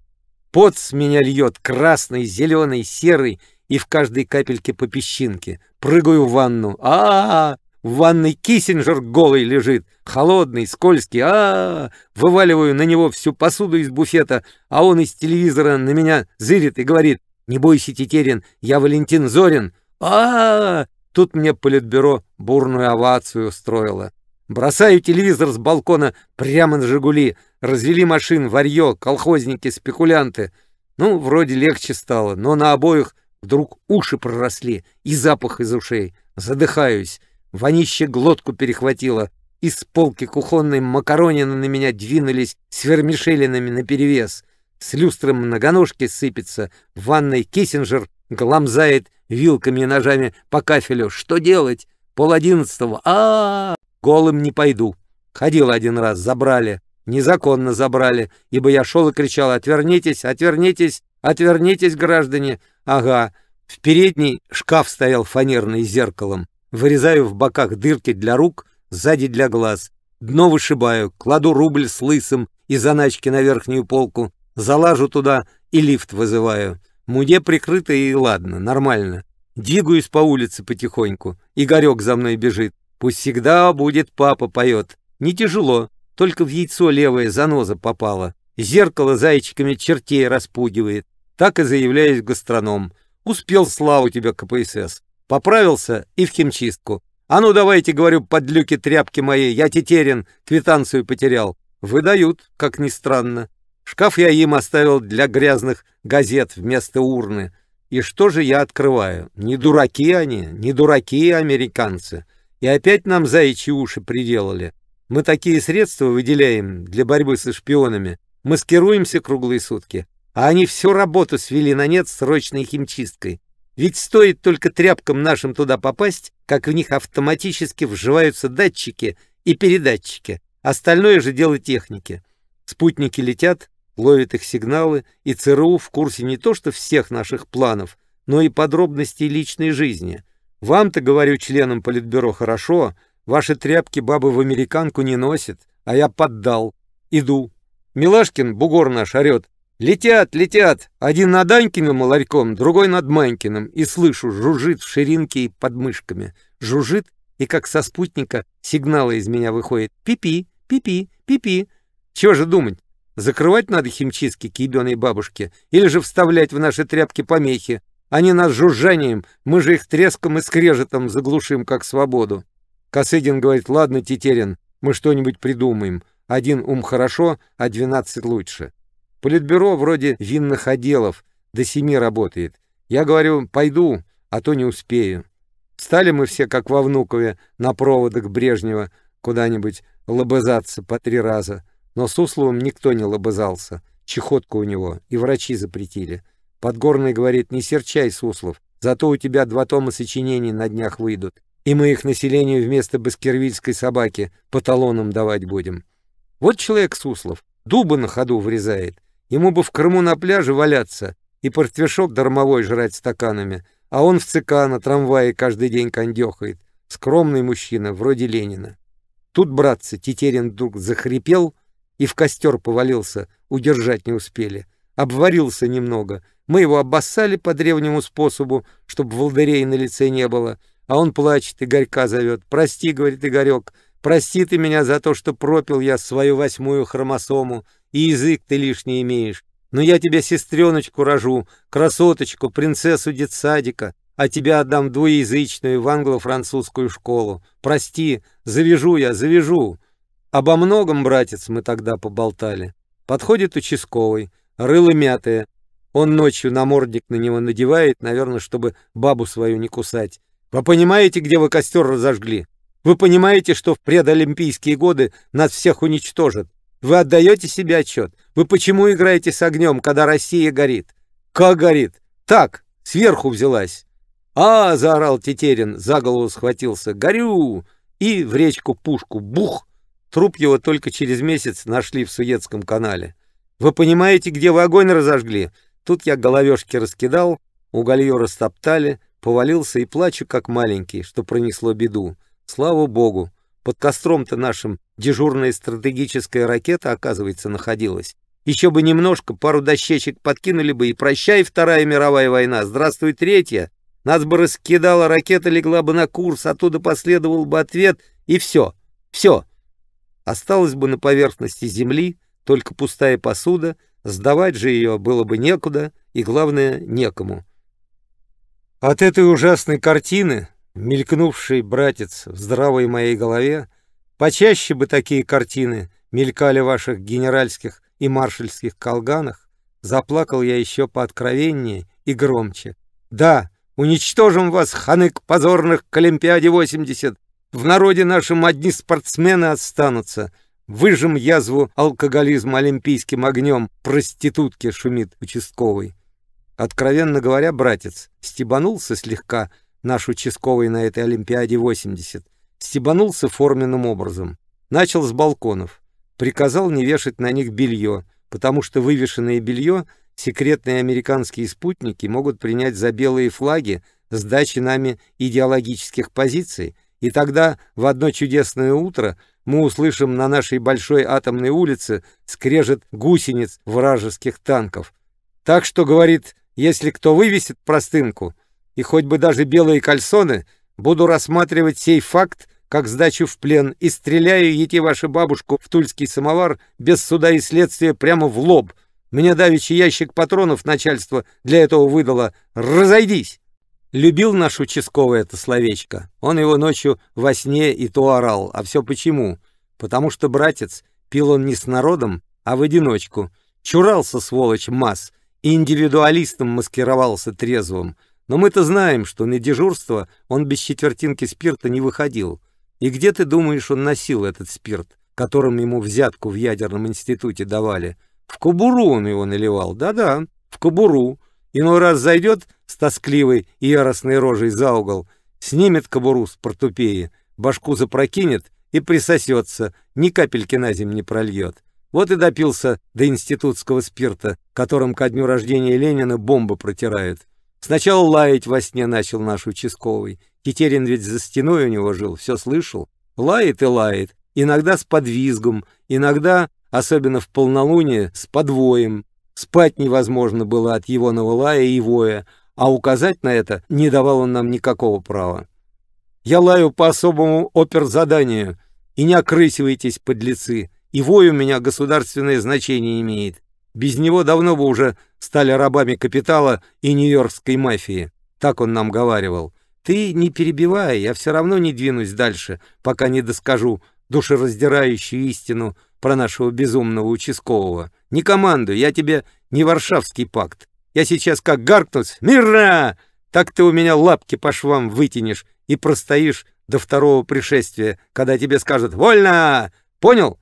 Пот с меня льет красный, зеленый, серый и в каждой капельке по песчинке. Прыгаю в ванну. А-а-а! В ванной Киссинджер голый лежит, холодный, скользкий. А-а-а! Вываливаю на него всю посуду из буфета, а он из телевизора на меня зырит и говорит: «Не бойся, Тетерин, я Валентин Зорин». А-а-а! Тут мне политбюро бурную овацию устроило. Бросаю телевизор с балкона прямо на «Жигули». Развели машин, варье, колхозники, спекулянты. Ну, вроде легче стало, но на обоих вдруг уши проросли и запах из ушей. Задыхаюсь. Вонище глотку перехватило. Из полки кухонной макаронины на меня двинулись с вермишелинами наперевес. С люстры многоножки сыпется. В ванной Киссинджер гламзает вилками и ножами по кафелю. Что делать? Пол одиннадцатого. А-а-а! Голым не пойду. Ходил один раз, забрали. Незаконно забрали, ибо я шел и кричал: «Отвернитесь, отвернитесь, отвернитесь, граждане!» Ага. В передней шкаф стоял фанерный с зеркалом. Вырезаю в боках дырки для рук, сзади для глаз. Дно вышибаю, кладу рубль с лысым и заначки на верхнюю полку, залажу туда и лифт вызываю. Муде прикрыто и ладно, нормально. Двигаюсь по улице потихоньку. Игорек за мной бежит. «Пусть всегда будет папа» поет. Не тяжело, только в яйцо левое заноза попала. Зеркало зайчиками чертей распугивает. Так и заявляюсь гастроном. «Успел, славу тебе, ка пэ эс эс. Поправился и в химчистку. А ну давайте, говорю, подлюки тряпки мои, я Тетерин, квитанцию потерял». Выдают, как ни странно. Шкаф я им оставил для грязных газет вместо урны. И что же я открываю? Не дураки они, не дураки американцы. И опять нам заячьи уши приделали. Мы такие средства выделяем для борьбы со шпионами, маскируемся круглые сутки, а они всю работу свели на нет срочной химчисткой. Ведь стоит только тряпкам нашим туда попасть, как в них автоматически вживаются датчики и передатчики, остальное же дело техники. Спутники летят, ловят их сигналы, и цэ эр у в курсе не то что всех наших планов, но и подробностей личной жизни. Вам-то, говорю, членам политбюро, хорошо, Ваши тряпки бабы в американку не носят, а я поддал. Иду. Милашкин, бугор наш, орет. Летят, летят. Один над Анькиным ларьком, другой над Манькиным. И слышу, жужжит в ширинке и подмышками. Жужжит, и как со спутника сигналы из меня выходят. Пипи, пипи, пипи. Чего же думать? Закрывать надо химчистки к ебеной бабушке или же вставлять в наши тряпки помехи? Они нас жужжанием, мы же их треском и скрежетом заглушим, как свободу. Косыгин говорит, ладно, Тетерин, мы что-нибудь придумаем. Один ум хорошо, а двенадцать лучше. Политбюро вроде винных отделов, до семи работает. Я говорю, пойду, а то не успею. Стали мы все, как во Внукове, на проводах Брежнева куда-нибудь лобызаться по три раза. Но с Сусловым никто не лобызался. Чехотка у него, и врачи запретили. Подгорный говорит, не серчай, Суслов, зато у тебя два тома сочинений на днях выйдут, и мы их населению вместо баскервильской собаки по талонам давать будем. Вот человек Суслов, дуба на ходу врезает. Ему бы в Крыму на пляже валяться и портвешок дармовой жрать стаканами, а он в ЦК на трамвае каждый день кондехает. Скромный мужчина, вроде Ленина. Тут, братцы, Тетерин вдруг захрипел, и в костер повалился, удержать не успели. Обварился немного. Мы его обоссали по древнему способу, чтобы волдырей на лице не было. А он плачет, Игорька зовет. «Прости, — говорит Игорек, — прости ты меня за то, что пропил я свою восьмую хромосому, и язык ты лишний имеешь. Но я тебе сестреночку рожу, красоточку, принцессу детсадика, а тебя отдам двуязычную в англо-французскую школу. Прости, завяжу я, завяжу». Обо многом, братец, мы тогда поболтали. Подходит участковый, рыло мятое. Он ночью намордник на него надевает, наверное, чтобы бабу свою не кусать. Вы понимаете, где вы костер разожгли? Вы понимаете, что в предолимпийские годы нас всех уничтожат? Вы отдаете себе отчет? Вы почему играете с огнем, когда Россия горит? Как горит? Так, сверху взялась. А, заорал Тетерин, за голову схватился. Горю! И в речку пушку. Бух! Труп его только через месяц нашли в Суэцком канале. Вы понимаете, где вы огонь разожгли? Тут я головешки раскидал, уголью растоптали, повалился и плачу, как маленький, что пронесло беду. Слава богу, под костром-то нашим дежурная стратегическая ракета, оказывается, находилась. Еще бы немножко, пару дощечек подкинули бы, и прощай, Вторая мировая война, здравствуй, Третья. Нас бы раскидала, ракета легла бы на курс, оттуда последовал бы ответ, и все, все. Осталась бы на поверхности земли только пустая посуда, сдавать же ее было бы некуда и, главное, некому. От этой ужасной картины, мелькнувшей, братец, в здравой моей голове, почаще бы такие картины мелькали в ваших генеральских и маршальских колганах, заплакал я еще пооткровеннее и громче. «Да, уничтожим вас, ханык позорных, к Олимпиаде восемьдесят! В народе нашем одни спортсмены останутся. Выжжем язву алкоголизма олимпийским огнем. Проститутки!» — шумит участковый. Откровенно говоря, братец, стебанулся слегка наш участковый на этой Олимпиаде восемьдесят. Стебанулся форменным образом. Начал с балконов. Приказал не вешать на них белье, потому что вывешенное белье секретные американские спутники могут принять за белые флаги сдачи нами идеологических позиций. И тогда в одно чудесное утро мы услышим на нашей большой атомной улице скрежет гусениц вражеских танков. Так что, говорит, если кто вывесит простынку и хоть бы даже белые кальсоны, буду рассматривать сей факт как сдачу в плен и стреляю, ети вашу бабушку, в тульский самовар без суда и следствия прямо в лоб. Мне давеча ящик патронов начальство для этого выдало. Разойдись! Любил наш участковый это словечко. Он его ночью во сне и то орал. А все почему? Потому что, братец, пил он не с народом, а в одиночку. Чурался, сволочь, масс. И индивидуалистом маскировался трезвым. Но мы-то знаем, что на дежурство он без четвертинки спирта не выходил. И где, ты думаешь, он носил этот спирт, которым ему взятку в ядерном институте давали? В кобуру он его наливал. Да-да, в кобуру. Иной раз зайдет с тоскливой и яростной рожей за угол, снимет кобуру с портупеи, башку запрокинет и присосется, ни капельки на землю не прольет. Вот и допился до институтского спирта, которым ко дню рождения Ленина бомбы протирают. Сначала лаять во сне начал наш участковый. Тетерин ведь за стеной у него жил, все слышал. Лает и лает, иногда с подвизгом, иногда, особенно в полнолуние, с подвоем. Спать невозможно было от его лая и воя, а указать на это не давал он нам никакого права. «Я лаю по особому оперзаданию, и не окрысивайтесь, подлецы, и вой у меня государственное значение имеет. Без него давно бы уже стали рабами капитала и нью-йоркской мафии», — так он нам говаривал. «Ты не перебивай, я все равно не двинусь дальше, пока не доскажу душераздирающую истину про нашего безумного участкового. Не командуй, я тебе не Варшавский пакт. Я сейчас как гаркнусь, мира, так ты у меня лапки по швам вытянешь и простоишь до второго пришествия, когда тебе скажут «Вольно!» Понял?»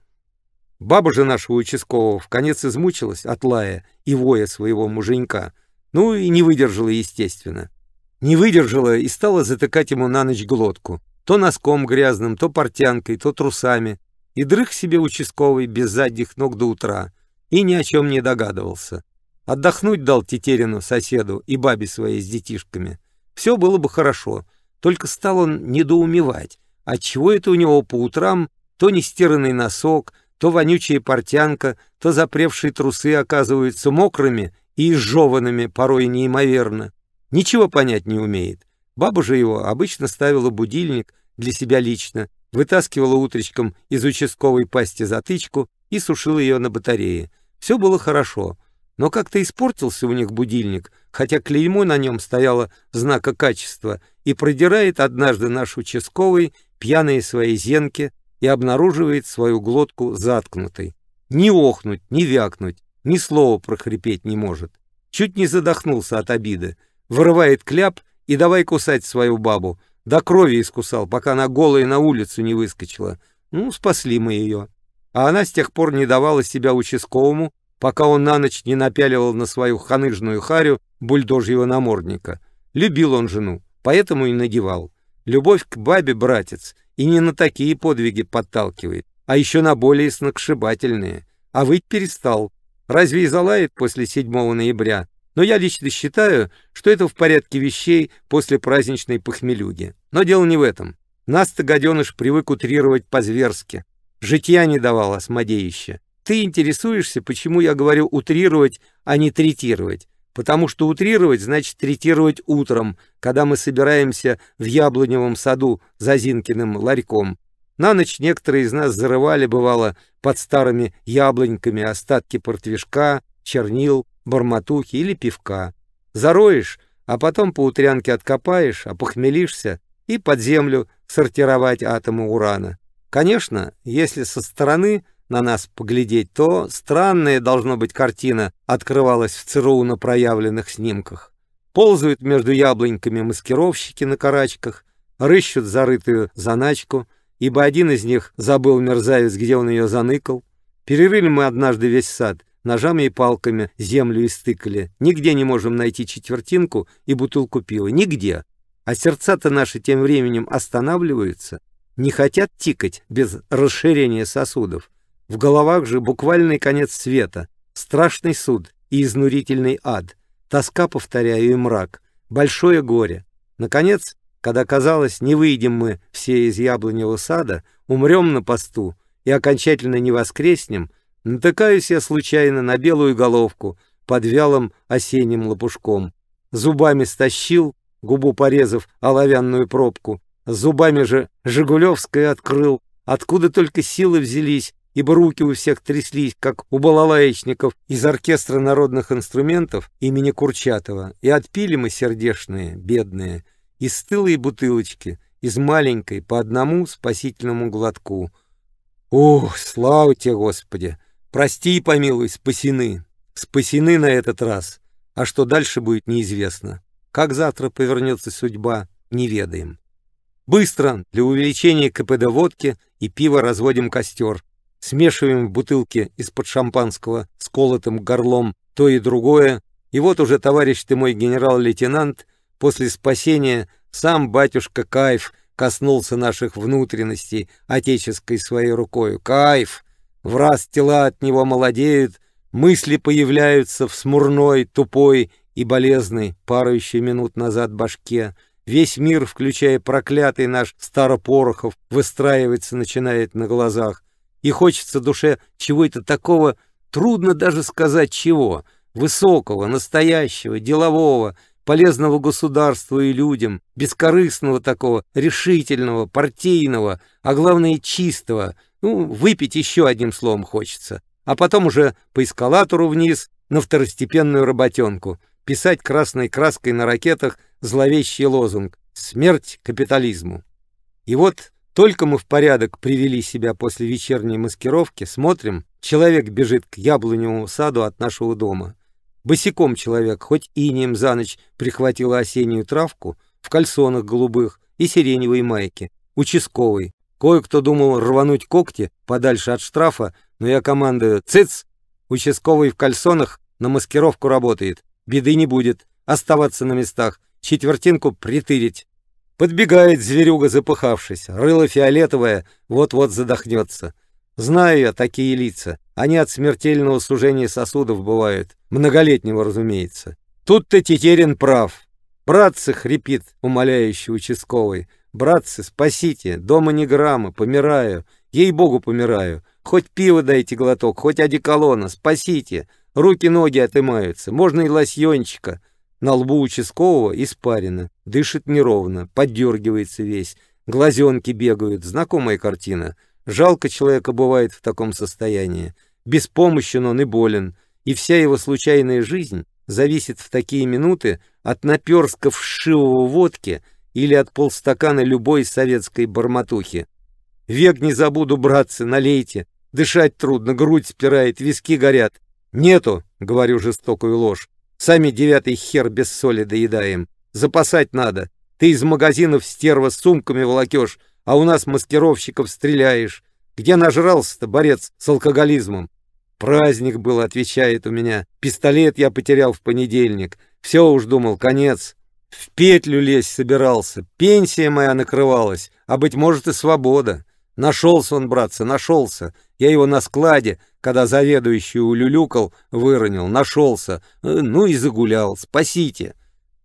Баба же нашего участкового вконец измучилась от лая и воя своего муженька. Ну и не выдержала, естественно. Не выдержала и стала затыкать ему на ночь глотку. То носком грязным, то портянкой, то трусами. И дрых себе участковый без задних ног до утра. И ни о чем не догадывался. Отдохнуть дал Тетерину, соседу и бабе своей с детишками. Все было бы хорошо. Только стал он недоумевать, отчего это у него по утрам то нестиранный носок, то вонючая портянка, то запревшие трусы оказываются мокрыми и изжеванными порой неимоверно. Ничего понять не умеет. Баба же его обычно ставила будильник для себя лично, вытаскивала утречком из участковой пасти затычку и сушила ее на батарее. Все было хорошо, но как-то испортился у них будильник, хотя клеймо на нем стояло знака качества, и продирает однажды наш участковый пьяные свои зенки и обнаруживает свою глотку заткнутой. Ни охнуть, ни вякнуть, ни слова прохрипеть не может. Чуть не задохнулся от обиды, вырывает кляп и давай кусать свою бабу. До крови искусал, пока она голая на улицу не выскочила. Ну, спасли мы ее. А она с тех пор не давала себя участковому, пока он на ночь не напяливал на свою ханыжную харю бульдожьего намордника. Любил он жену, поэтому и надевал. Любовь к бабе, братец, и не на такие подвиги подталкивает, а еще на более сногсшибательные. А выть перестал. Разве и залает после седьмого ноября? Но я лично считаю, что это в порядке вещей после праздничной похмелюги. Но дело не в этом. Нас-то гаденыш привык утрировать по-зверски. Житья не давал осмодеище. Ты интересуешься, почему я говорю утрировать, а не третировать? Потому что утрировать значит третировать утром, когда мы собираемся в яблоневом саду за Зинкиным ларьком. На ночь некоторые из нас зарывали, бывало, под старыми яблоньками остатки портвишка, чернил, бормотухи или пивка. Зароешь, а потом по утрянке откопаешь, опохмелишься и под землю сортировать атомы урана. Конечно, если со стороны на нас поглядеть, то странная, должно быть, картина открывалась в ЦРУ на проявленных снимках. Ползают между яблоньками маскировщики на карачках, рыщут зарытую заначку, ибо один из них забыл, мерзавец, где он ее заныкал. Перерыли мы однажды весь сад, ножами и палками землю истыкали. Нигде не можем найти четвертинку и бутылку пива. Нигде. А сердца-то наши тем временем останавливаются, не хотят тикать без расширения сосудов. В головах же буквальный конец света, страшный суд и изнурительный ад, тоска, повторяю, и мрак, большое горе. Наконец, когда казалось, не выйдем мы все из яблоневого сада, умрем на посту и окончательно не воскреснем, натыкаюсь я случайно на белую головку под вялым осенним лопушком. Зубами стащил, губу порезав, оловянную пробку, зубами же жигулевское открыл, откуда только силы взялись, ибо руки у всех тряслись, как у балалаечников из оркестра народных инструментов имени Курчатова, и отпили мы сердешные, бедные, из стылой бутылочки, из маленькой, по одному спасительному глотку. Ух, слава тебе, Господи! Прости и помилуй, спасены! Спасены на этот раз! А что дальше будет, неизвестно. Как завтра повернется судьба, не ведаем. Быстро, для увеличения КПД водки и пива, разводим костер. Смешиваем в бутылке из-под шампанского с колотым горлом то и другое, и вот уже, товарищ ты мой генерал-лейтенант, после спасения сам батюшка Кайф коснулся наших внутренностей отеческой своей рукою. Кайф! Враз тела от него молодеют, мысли появляются в смурной, тупой и болезной, парающей минут назад башке, Весь мир, включая проклятый наш Старопорохов, выстраивается, начинает на глазах. И хочется душе чего-то такого, трудно даже сказать чего, высокого, настоящего, делового, полезного государству и людям, бескорыстного такого, решительного, партийного, а главное чистого. Ну, выпить еще одним словом хочется. А потом уже по эскалатору вниз на второстепенную работенку, писать красной краской на ракетах зловещий лозунг «Смерть капитализму». И вот только мы в порядок привели себя после вечерней маскировки, смотрим, человек бежит к яблоневому саду от нашего дома. Босиком человек, хоть инеем за ночь прихватила осеннюю травку, в кальсонах голубых и сиреневой майке, участковый. Кое-кто думал рвануть когти подальше от штрафа, но я командую «Цыц!» Участковый в кальсонах на маскировку работает. Беды не будет. Оставаться на местах. Четвертинку притырить. Подбегает зверюга, запыхавшись. Рыло фиолетовое, вот-вот задохнется. Знаю я такие лица. Они от смертельного сужения сосудов бывают. Многолетнего, разумеется. Тут-то Тетерин прав. «Братцы!» — хрипит умоляющий участковый. «Братцы, спасите! Дома ни грамма, помираю. Ей-богу, помираю. Хоть пиво дайте глоток, хоть одеколона, спасите! Руки-ноги отымаются, можно и лосьончика». На лбу участкового испарина, дышит неровно, поддергивается весь, глазенки бегают, знакомая картина. Жалко человека бывает в таком состоянии. Беспомощен он и болен, и вся его случайная жизнь зависит в такие минуты от наперска вшивого водки или от полстакана любой советской бормотухи. «Век не забуду, братцы, налейте! Дышать трудно, грудь спирает, виски горят». «Нету», — говорю жестокую ложь, «сами девятый хер без соли доедаем. Запасать надо. Ты из магазинов, стерва, с сумками волокешь, а у нас маскировщиков стреляешь. Где нажрался-то, борец с алкоголизмом?» «Праздник был», — отвечает у меня. «Пистолет я потерял в понедельник. Все уж думал, конец. В петлю лезть собирался. Пенсия моя накрывалась, а, быть может, и свобода». Нашелся он, братцы, нашелся. Я его на складе, когда заведующий улюлюкал, выронил. Нашелся. Ну и загулял. Спасите.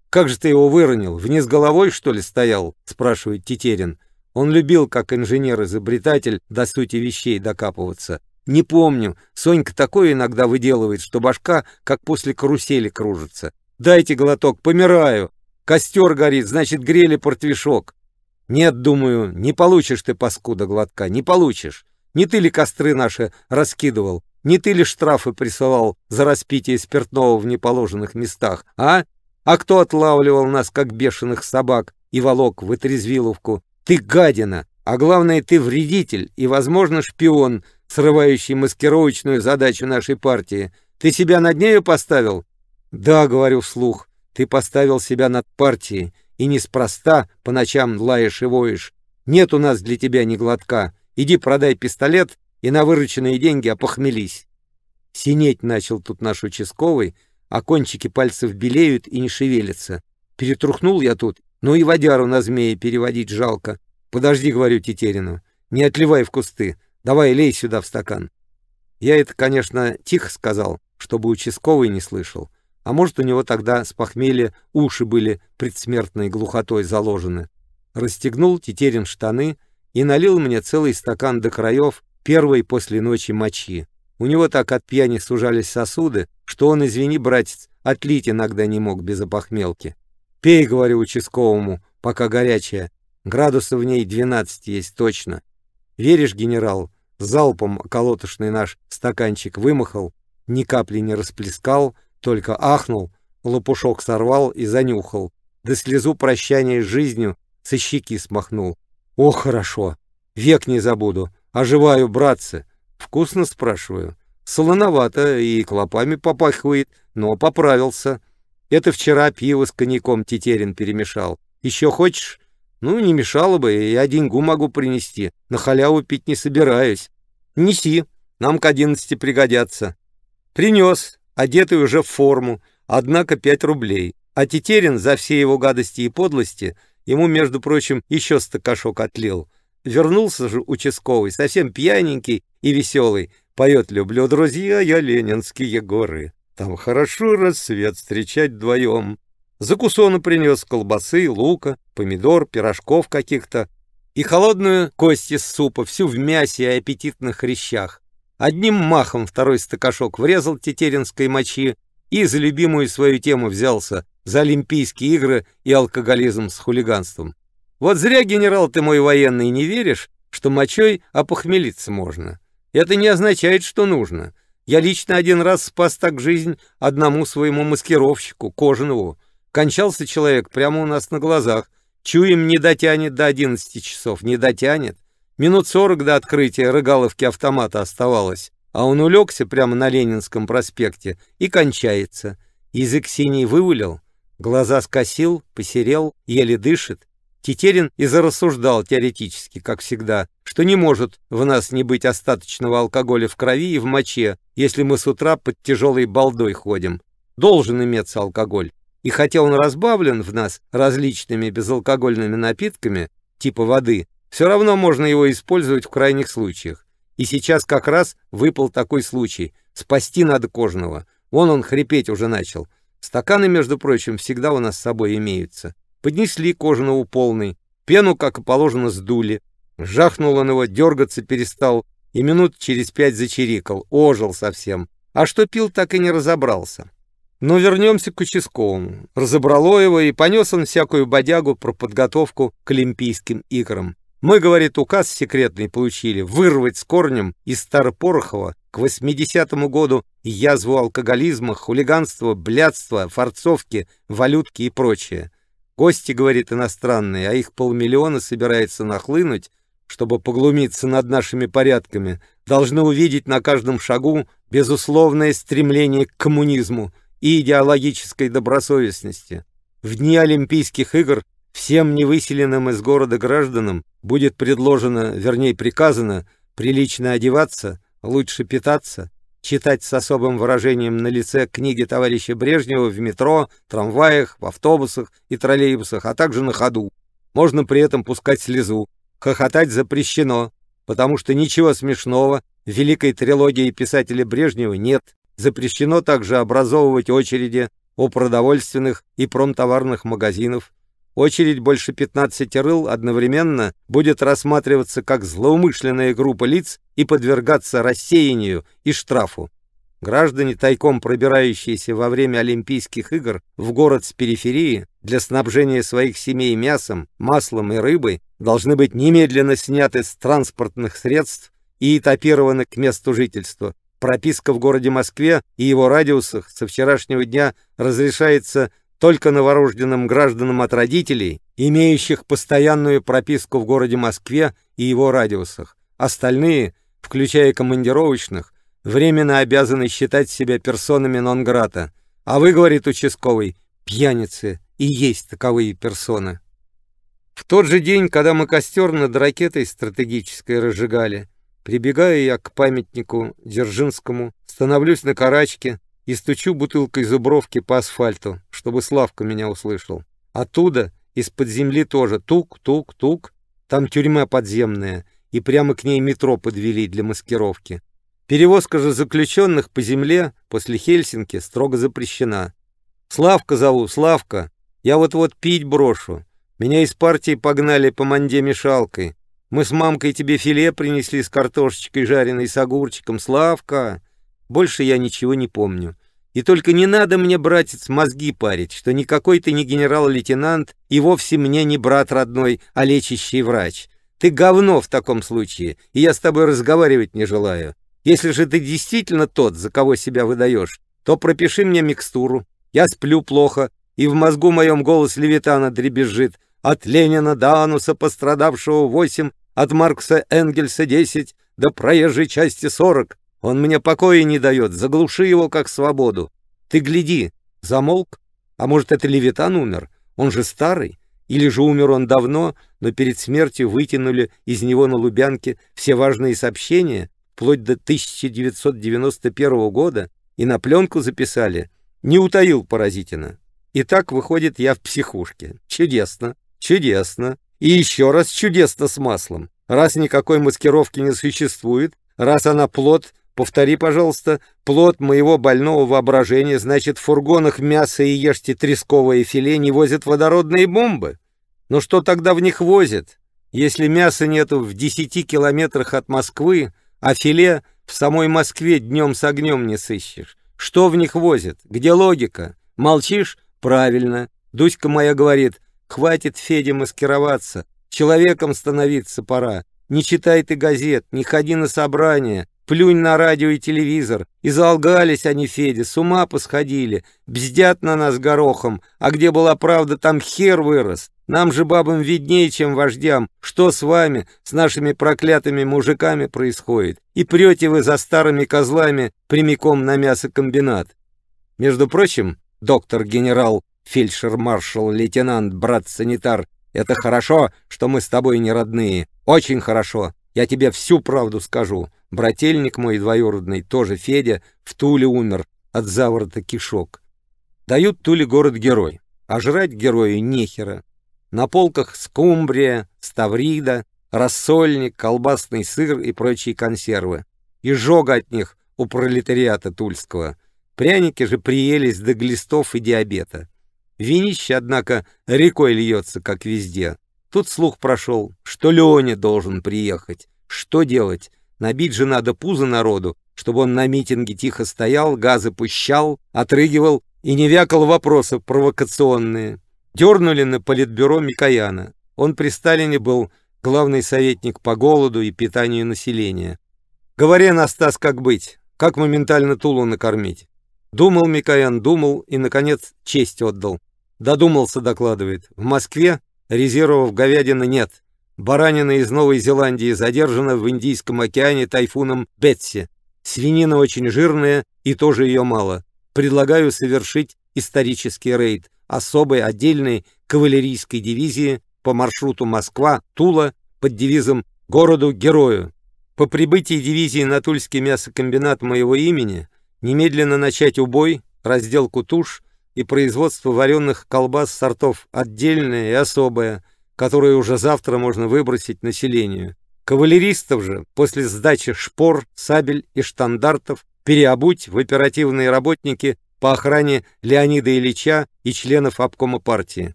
«Как же ты его выронил? Вниз головой, что ли, стоял?» — спрашивает Тетерин. Он любил, как инженер-изобретатель, до сути вещей докапываться. «Не помню. Сонька такое иногда выделывает, что башка, как после карусели, кружится. Дайте глоток, помираю. Костер горит, значит, грели портвишок». «Нет, думаю, не получишь ты, паскуда, глотка, не получишь. Не ты ли костры наши раскидывал? Не ты ли штрафы присылал за распитие спиртного в неположенных местах, а? А кто отлавливал нас, как бешеных собак, и волок в отрезвиловку? Ты гадина, а главное, ты вредитель и, возможно, шпион, срывающий маскировочную задачу нашей партии. Ты себя над нею поставил?» «Да, — говорю вслух, — ты поставил себя над партией. И неспроста по ночам лаешь и воешь. Нет у нас для тебя ни глотка. Иди продай пистолет и на вырученные деньги опохмелись». Синеть начал тут наш участковый, а кончики пальцев белеют и не шевелятся. «Перетрухнул я тут, ну и водяру на змея переводить жалко. Подожди, — говорю Тетерину, — не отливай в кусты. Давай лей сюда в стакан». Я это, конечно, тихо сказал, чтобы участковый не слышал. А может, у него тогда с похмелья уши были предсмертной глухотой заложены. Расстегнул Тетерин штаны и налил мне целый стакан до краев первой после ночи мочи. У него так от пьяни сужались сосуды, что он, извини, братец, отлить иногда не мог без опохмелки. «Пей, — говорю участковому, — пока горячая. Градусов в ней двенадцать есть точно». «Веришь, генерал, залпом колотушный наш стаканчик вымахал, ни капли не расплескал, только ахнул, лопушок сорвал и занюхал, да слезу прощания с жизнью со щеки смахнул. О, хорошо! Век не забуду! Оживаю, братцы! Вкусно, — спрашиваю. — Солоновато и клопами попахивает, но поправился. Это вчера пиво с коньяком Тетерин перемешал. Еще хочешь? Ну, не мешало бы, я деньгу могу принести. На халяву пить не собираюсь. Неси, нам к одиннадцати пригодятся». Принес. Одетый уже в форму, однако пять рублей. А Тетерин за все его гадости и подлости ему, между прочим, еще стакашок отлил. Вернулся же участковый, совсем пьяненький и веселый. Поет: «Люблю, друзья, я ленинские горы. Там хорошо рассвет встречать вдвоем. Закусону принес колбасы, лука, помидор, пирожков каких-то и холодную кость из супа, всю в мясе и аппетитных хрящах. Одним махом второй стакашок врезал тетеринской мочи и за любимую свою тему взялся, за Олимпийские игры и алкоголизм с хулиганством. Вот зря, генерал ты мой военный, не веришь, что мочой опохмелиться можно. Это не означает, что нужно. Я лично один раз спас так жизнь одному своему маскировщику, Кожанову. Кончался человек прямо у нас на глазах. Чуем, не дотянет до одиннадцати часов, не дотянет. Минут сорок до открытия рыгаловки автомата оставалось, а он улегся прямо на Ленинском проспекте и кончается. Язык синий вывалил, глаза скосил, посерел, еле дышит. Тетерин и зарассуждал теоретически, как всегда, что не может в нас не быть остаточного алкоголя в крови и в моче, если мы с утра под тяжелой балдой ходим. Должен иметься алкоголь. И хотя он разбавлен в нас различными безалкогольными напитками, типа воды, все равно можно его использовать в крайних случаях. И сейчас как раз выпал такой случай. Спасти надо Кожного. Вон он хрипеть уже начал. Стаканы, между прочим, всегда у нас с собой имеются. Поднесли Кожаного полный, пену, как и положено, сдули. Жахнул он его, дергаться перестал, и минут через пять зачирикал, ожил совсем. А что пил, так и не разобрался. Но вернемся к участковому. Разобрало его, и понес он всякую бодягу про подготовку к Олимпийским играм. Мы, говорит, указ секретный получили, вырвать с корнем из Старопорохова к восьмидесятому году язву алкоголизма, хулиганства, блядства, форцовки, валютки и прочее. Гости, говорит, иностранные, а их полмиллиона собирается нахлынуть, чтобы поглумиться над нашими порядками, должны увидеть на каждом шагу безусловное стремление к коммунизму и идеологической добросовестности. В дни Олимпийских игр всем невыселенным из города гражданам будет предложено, вернее приказано, прилично одеваться, лучше питаться, читать с особым выражением на лице книги товарища Брежнева в метро, трамваях, в автобусах и троллейбусах, а также на ходу. Можно при этом пускать слезу. Хохотать запрещено, потому что ничего смешного в великой трилогии писателя Брежнева нет. Запрещено также образовывать очереди у продовольственных и промтоварных магазинов. Очередь больше пятнадцати рыл одновременно будет рассматриваться как злоумышленная группа лиц и подвергаться рассеянию и штрафу. Граждане, тайком пробирающиеся во время Олимпийских игр в город с периферии для снабжения своих семей мясом, маслом и рыбой, должны быть немедленно сняты с транспортных средств и этапированы к месту жительства. Прописка в городе Москве и его радиусах со вчерашнего дня разрешается только новорожденным гражданам от родителей, имеющих постоянную прописку в городе Москве и его радиусах. Остальные, включая командировочных, временно обязаны считать себя персонами нон-грата. А вы, говорит участковый, пьяницы и есть таковые персоны. В тот же день, когда мы костер над ракетой стратегической разжигали, прибегаю я к памятнику Дзержинскому, становлюсь на карачке и стучу бутылкой зубровки по асфальту, чтобы Славка меня услышал. Оттуда, из-под земли тоже, тук-тук-тук, там тюрьма подземная, и прямо к ней метро подвели для маскировки. Перевозка же заключенных по земле после Хельсинки строго запрещена. Славка зову, Славка, я вот-вот пить брошу. Меня из партии погнали по манде мешалкой. Мы с мамкой тебе филе принесли с картошечкой жареной, с огурчиком, Славка. Больше я ничего не помню. И только не надо мне, братец, мозги парить, что никакой ты не генерал-лейтенант и вовсе мне не брат родной, а лечащий врач. Ты говно в таком случае, и я с тобой разговаривать не желаю. Если же ты действительно тот, за кого себя выдаешь, то пропиши мне микстуру. Я сплю плохо, и в мозгу моем голос Левитана дребезжит. От Ленина до ануса пострадавшего восемь, от Маркса Энгельса десять, до проезжей части сорок. Он мне покоя не дает, заглуши его как свободу. Ты гляди, замолк, а может это Левитан умер, он же старый, или же умер он давно, но перед смертью вытянули из него на Лубянке все важные сообщения, вплоть до тысяча девятьсот девяносто первого года, и на пленку записали, не утаил поразительно. И так, выходит, я в психушке. Чудесно, чудесно, и еще раз чудесно с маслом. Раз никакой маскировки не существует, раз она плод Повтори, пожалуйста, плод моего больного воображения, значит, в фургонах мясо и ешьте тресковое филе не возят водородные бомбы? Но что тогда в них возят? Если мяса нету в десяти километрах от Москвы, а филе в самой Москве днем с огнем не сыщешь. Что в них возят? Где логика? Молчишь? Правильно. Дуська моя говорит, хватит, Федя, маскироваться, человеком становиться пора. Не читай ты газет, не ходи на собрания, плюнь на радио и телевизор. И залгались они, Федя, с ума посходили, бздят на нас горохом, а где была правда, там хер вырос. Нам же бабам виднее, чем вождям, что с вами, с нашими проклятыми мужиками происходит. И прете вы за старыми козлами прямиком на мясокомбинат. Между прочим, доктор-генерал, фельдшер-маршал-лейтенант, брат-санитар, это хорошо, что мы с тобой не родные, очень хорошо. Я тебе всю правду скажу. Брательник мой двоюродный, тоже Федя, в Туле умер от заворота кишок. Дают Туле город-герой, а жрать герою нехера. На полках скумбрия, ставрида, рассольник, колбасный сыр и прочие консервы. Изжога от них у пролетариата тульского. Пряники же приелись до глистов и диабета. Винище, однако, рекой льется, как везде. Тут слух прошел, что Леня должен приехать. Что делать? Набить же надо пузо народу, чтобы он на митинге тихо стоял, газы пущал, отрыгивал и не вякал вопросы провокационные. Дернули на политбюро Микояна. Он при Сталине был главный советник по голоду и питанию населения. Говоря, Настас, как быть? Как моментально Тулу накормить? Думал Микоян, думал и, наконец, честь отдал. Додумался, докладывает. В Москве резервов говядины нет. Баранина из Новой Зеландии задержана в Индийском океане тайфуном Бетси. Свинина очень жирная и тоже ее мало. Предлагаю совершить исторический рейд особой отдельной кавалерийской дивизии по маршруту Москва-Тула под девизом «Городу-герою». По прибытии дивизии на Тульский мясокомбинат моего имени немедленно начать убой, разделку туш и производство вареных колбас сортов «Отдельное» и «Особое», которые уже завтра можно выбросить населению. Кавалеристов же после сдачи шпор, сабель и штандартов переобуть в оперативные работники по охране Леонида Ильича и членов обкома партии.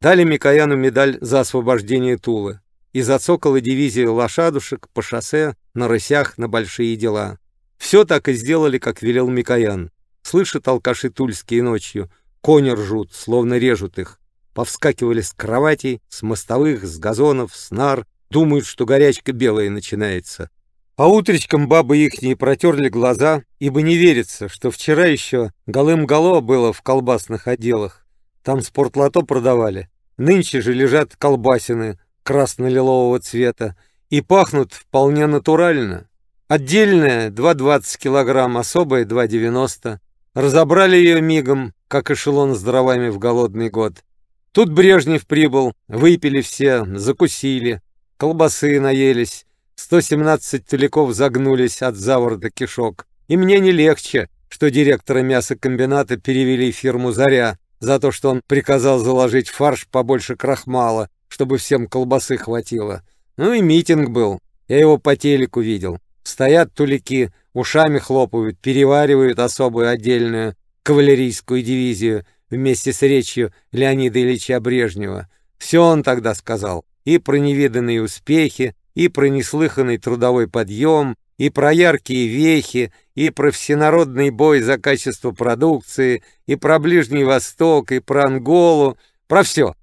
Дали Микояну медаль за освобождение Тулы. И зацокала дивизия лошадушек по шоссе, на рысях, на большие дела. Все так и сделали, как велел Микоян. Слышат алкаши тульские ночью, кони ржут, словно режут их. Повскакивали с кроватей, с мостовых, с газонов, с нар. Думают, что горячка белая начинается. А утречком бабы ихние протерли глаза, ибо не верится, что вчера еще голым-гало было в колбасных отделах. Там спортлото продавали. Нынче же лежат колбасины красно-лилового цвета и пахнут вполне натурально. Отдельная два двадцать килограмм, особая два девяносто. Разобрали ее мигом, как эшелон с дровами в голодный год. Тут Брежнев прибыл, выпили все, закусили, колбасы наелись, сто семнадцать туляков загнулись от заворота кишок. И мне не легче, что директора мясокомбината перевели в фирму «Заря» за то, что он приказал заложить в фарш побольше крахмала, чтобы всем колбасы хватило. Ну и митинг был, я его по телеку видел. Стоят туляки, ушами хлопают, переваривают особую отдельную кавалерийскую дивизию, вместе с речью Леонида Ильича Брежнева. Все он тогда сказал. И про невиданные успехи, и про неслыханный трудовой подъем, и про яркие вехи, и про всенародный бой за качество продукции, и про Ближний Восток, и про Анголу, про все.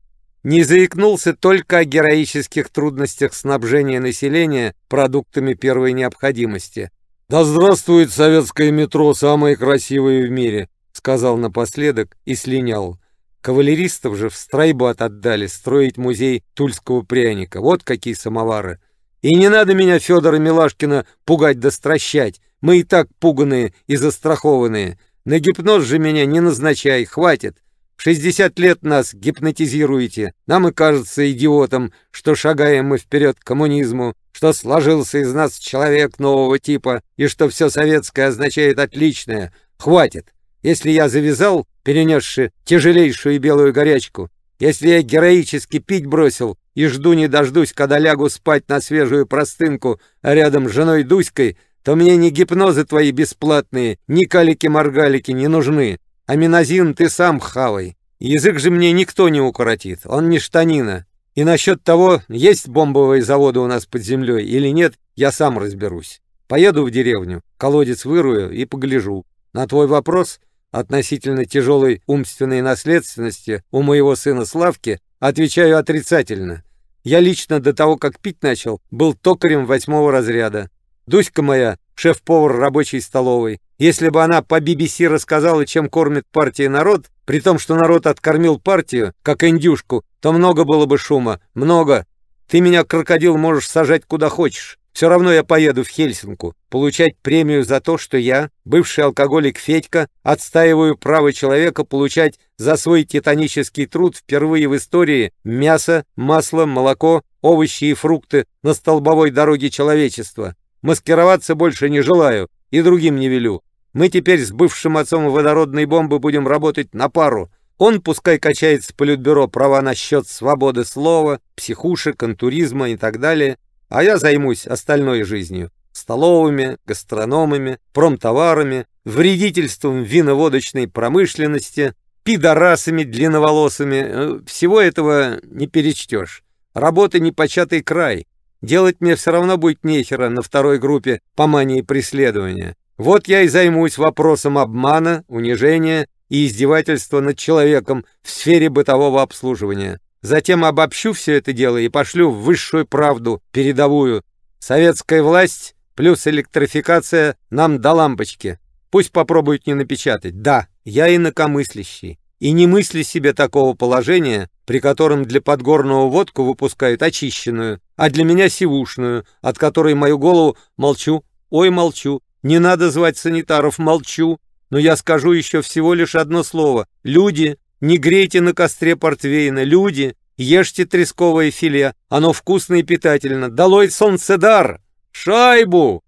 Не заикнулся только о героических трудностях снабжения населения продуктами первой необходимости. «Да здравствует советское метро, самое красивое в мире», сказал напоследок и слинял. Кавалеристов же в стройбат отдали строить музей тульского пряника. Вот какие самовары! И не надо меня, Федора Милашкина, пугать да стращать. Мы и так пуганые и застрахованные. На гипноз же меня не назначай, хватит. шестьдесят лет нас гипнотизируете. Нам и кажется идиотом, что шагаем мы вперед к коммунизму, что сложился из нас человек нового типа и что все советское означает отличное. Хватит! Если я завязал, перенесши тяжелейшую белую горячку, если я героически пить бросил и жду не дождусь, когда лягу спать на свежую простынку рядом с женой Дуськой, то мне ни гипнозы твои бесплатные, ни калики-моргалики не нужны, а минозин ты сам хавай. Язык же мне никто не укоротит, он не штанина. И насчет того, есть бомбовые заводы у нас под землей или нет, я сам разберусь. Поеду в деревню, колодец вырую и погляжу. На твой вопрос относительно тяжелой умственной наследственности у моего сына Славки отвечаю отрицательно. Я лично до того, как пить начал, был токарем восьмого разряда. Дуська моя, шеф-повар рабочей столовой, если бы она по би би си рассказала, чем кормит партия народ, при том, что народ откормил партию, как индюшку, то много было бы шума, много. Ты меня, крокодил, можешь сажать куда хочешь. Все равно я поеду в Хельсинку получать премию за то, что я, бывший алкоголик Федька, отстаиваю право человека получать за свой титанический труд впервые в истории мясо, масло, молоко, овощи и фрукты на столбовой дороге человечества. Маскироваться больше не желаю и другим не велю. Мы теперь с бывшим отцом водородной бомбы будем работать на пару. Он пускай качается в Политбюро права насчет свободы слова, психушек, антуризма и так далее. А я займусь остальной жизнью – столовыми, гастрономами, промтоварами, вредительством виноводочной промышленности, пидорасами длинноволосыми. Всего этого не перечтешь. Работа – непочатый край. Делать мне все равно будет нехера на второй группе по мании преследования. Вот я и займусь вопросом обмана, унижения и издевательства над человеком в сфере бытового обслуживания. Затем обобщу все это дело и пошлю в высшую правду, передовую. Советская власть плюс электрификация нам до лампочки. Пусть попробуют не напечатать. Да, я инакомыслящий. И не мысли себе такого положения, при котором для Подгорного водку выпускают очищенную, а для меня сивушную, от которой мою голову молчу, ой, молчу. Не надо звать санитаров, молчу. Но я скажу еще всего лишь одно слово. Люди... Не грейте на костре портвейна, люди, ешьте тресковое филе, оно вкусно и питательно. Долой солнцедар! Шайбу!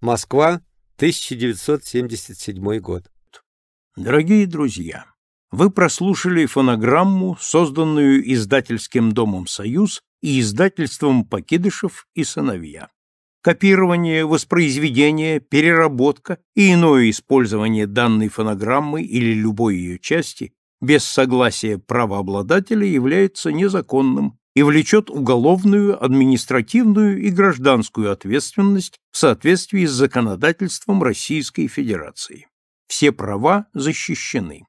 Москва, тысяча девятьсот семьдесят седьмой год. Дорогие друзья, вы прослушали фонограмму, созданную издательским домом «Союз» и издательством «Покидышев и сыновья». Копирование, воспроизведение, переработка и иное использование данной фонограммы или любой ее части без согласия правообладателя является незаконным и влечет уголовную, административную и гражданскую ответственность в соответствии с законодательством Российской Федерации. Все права защищены.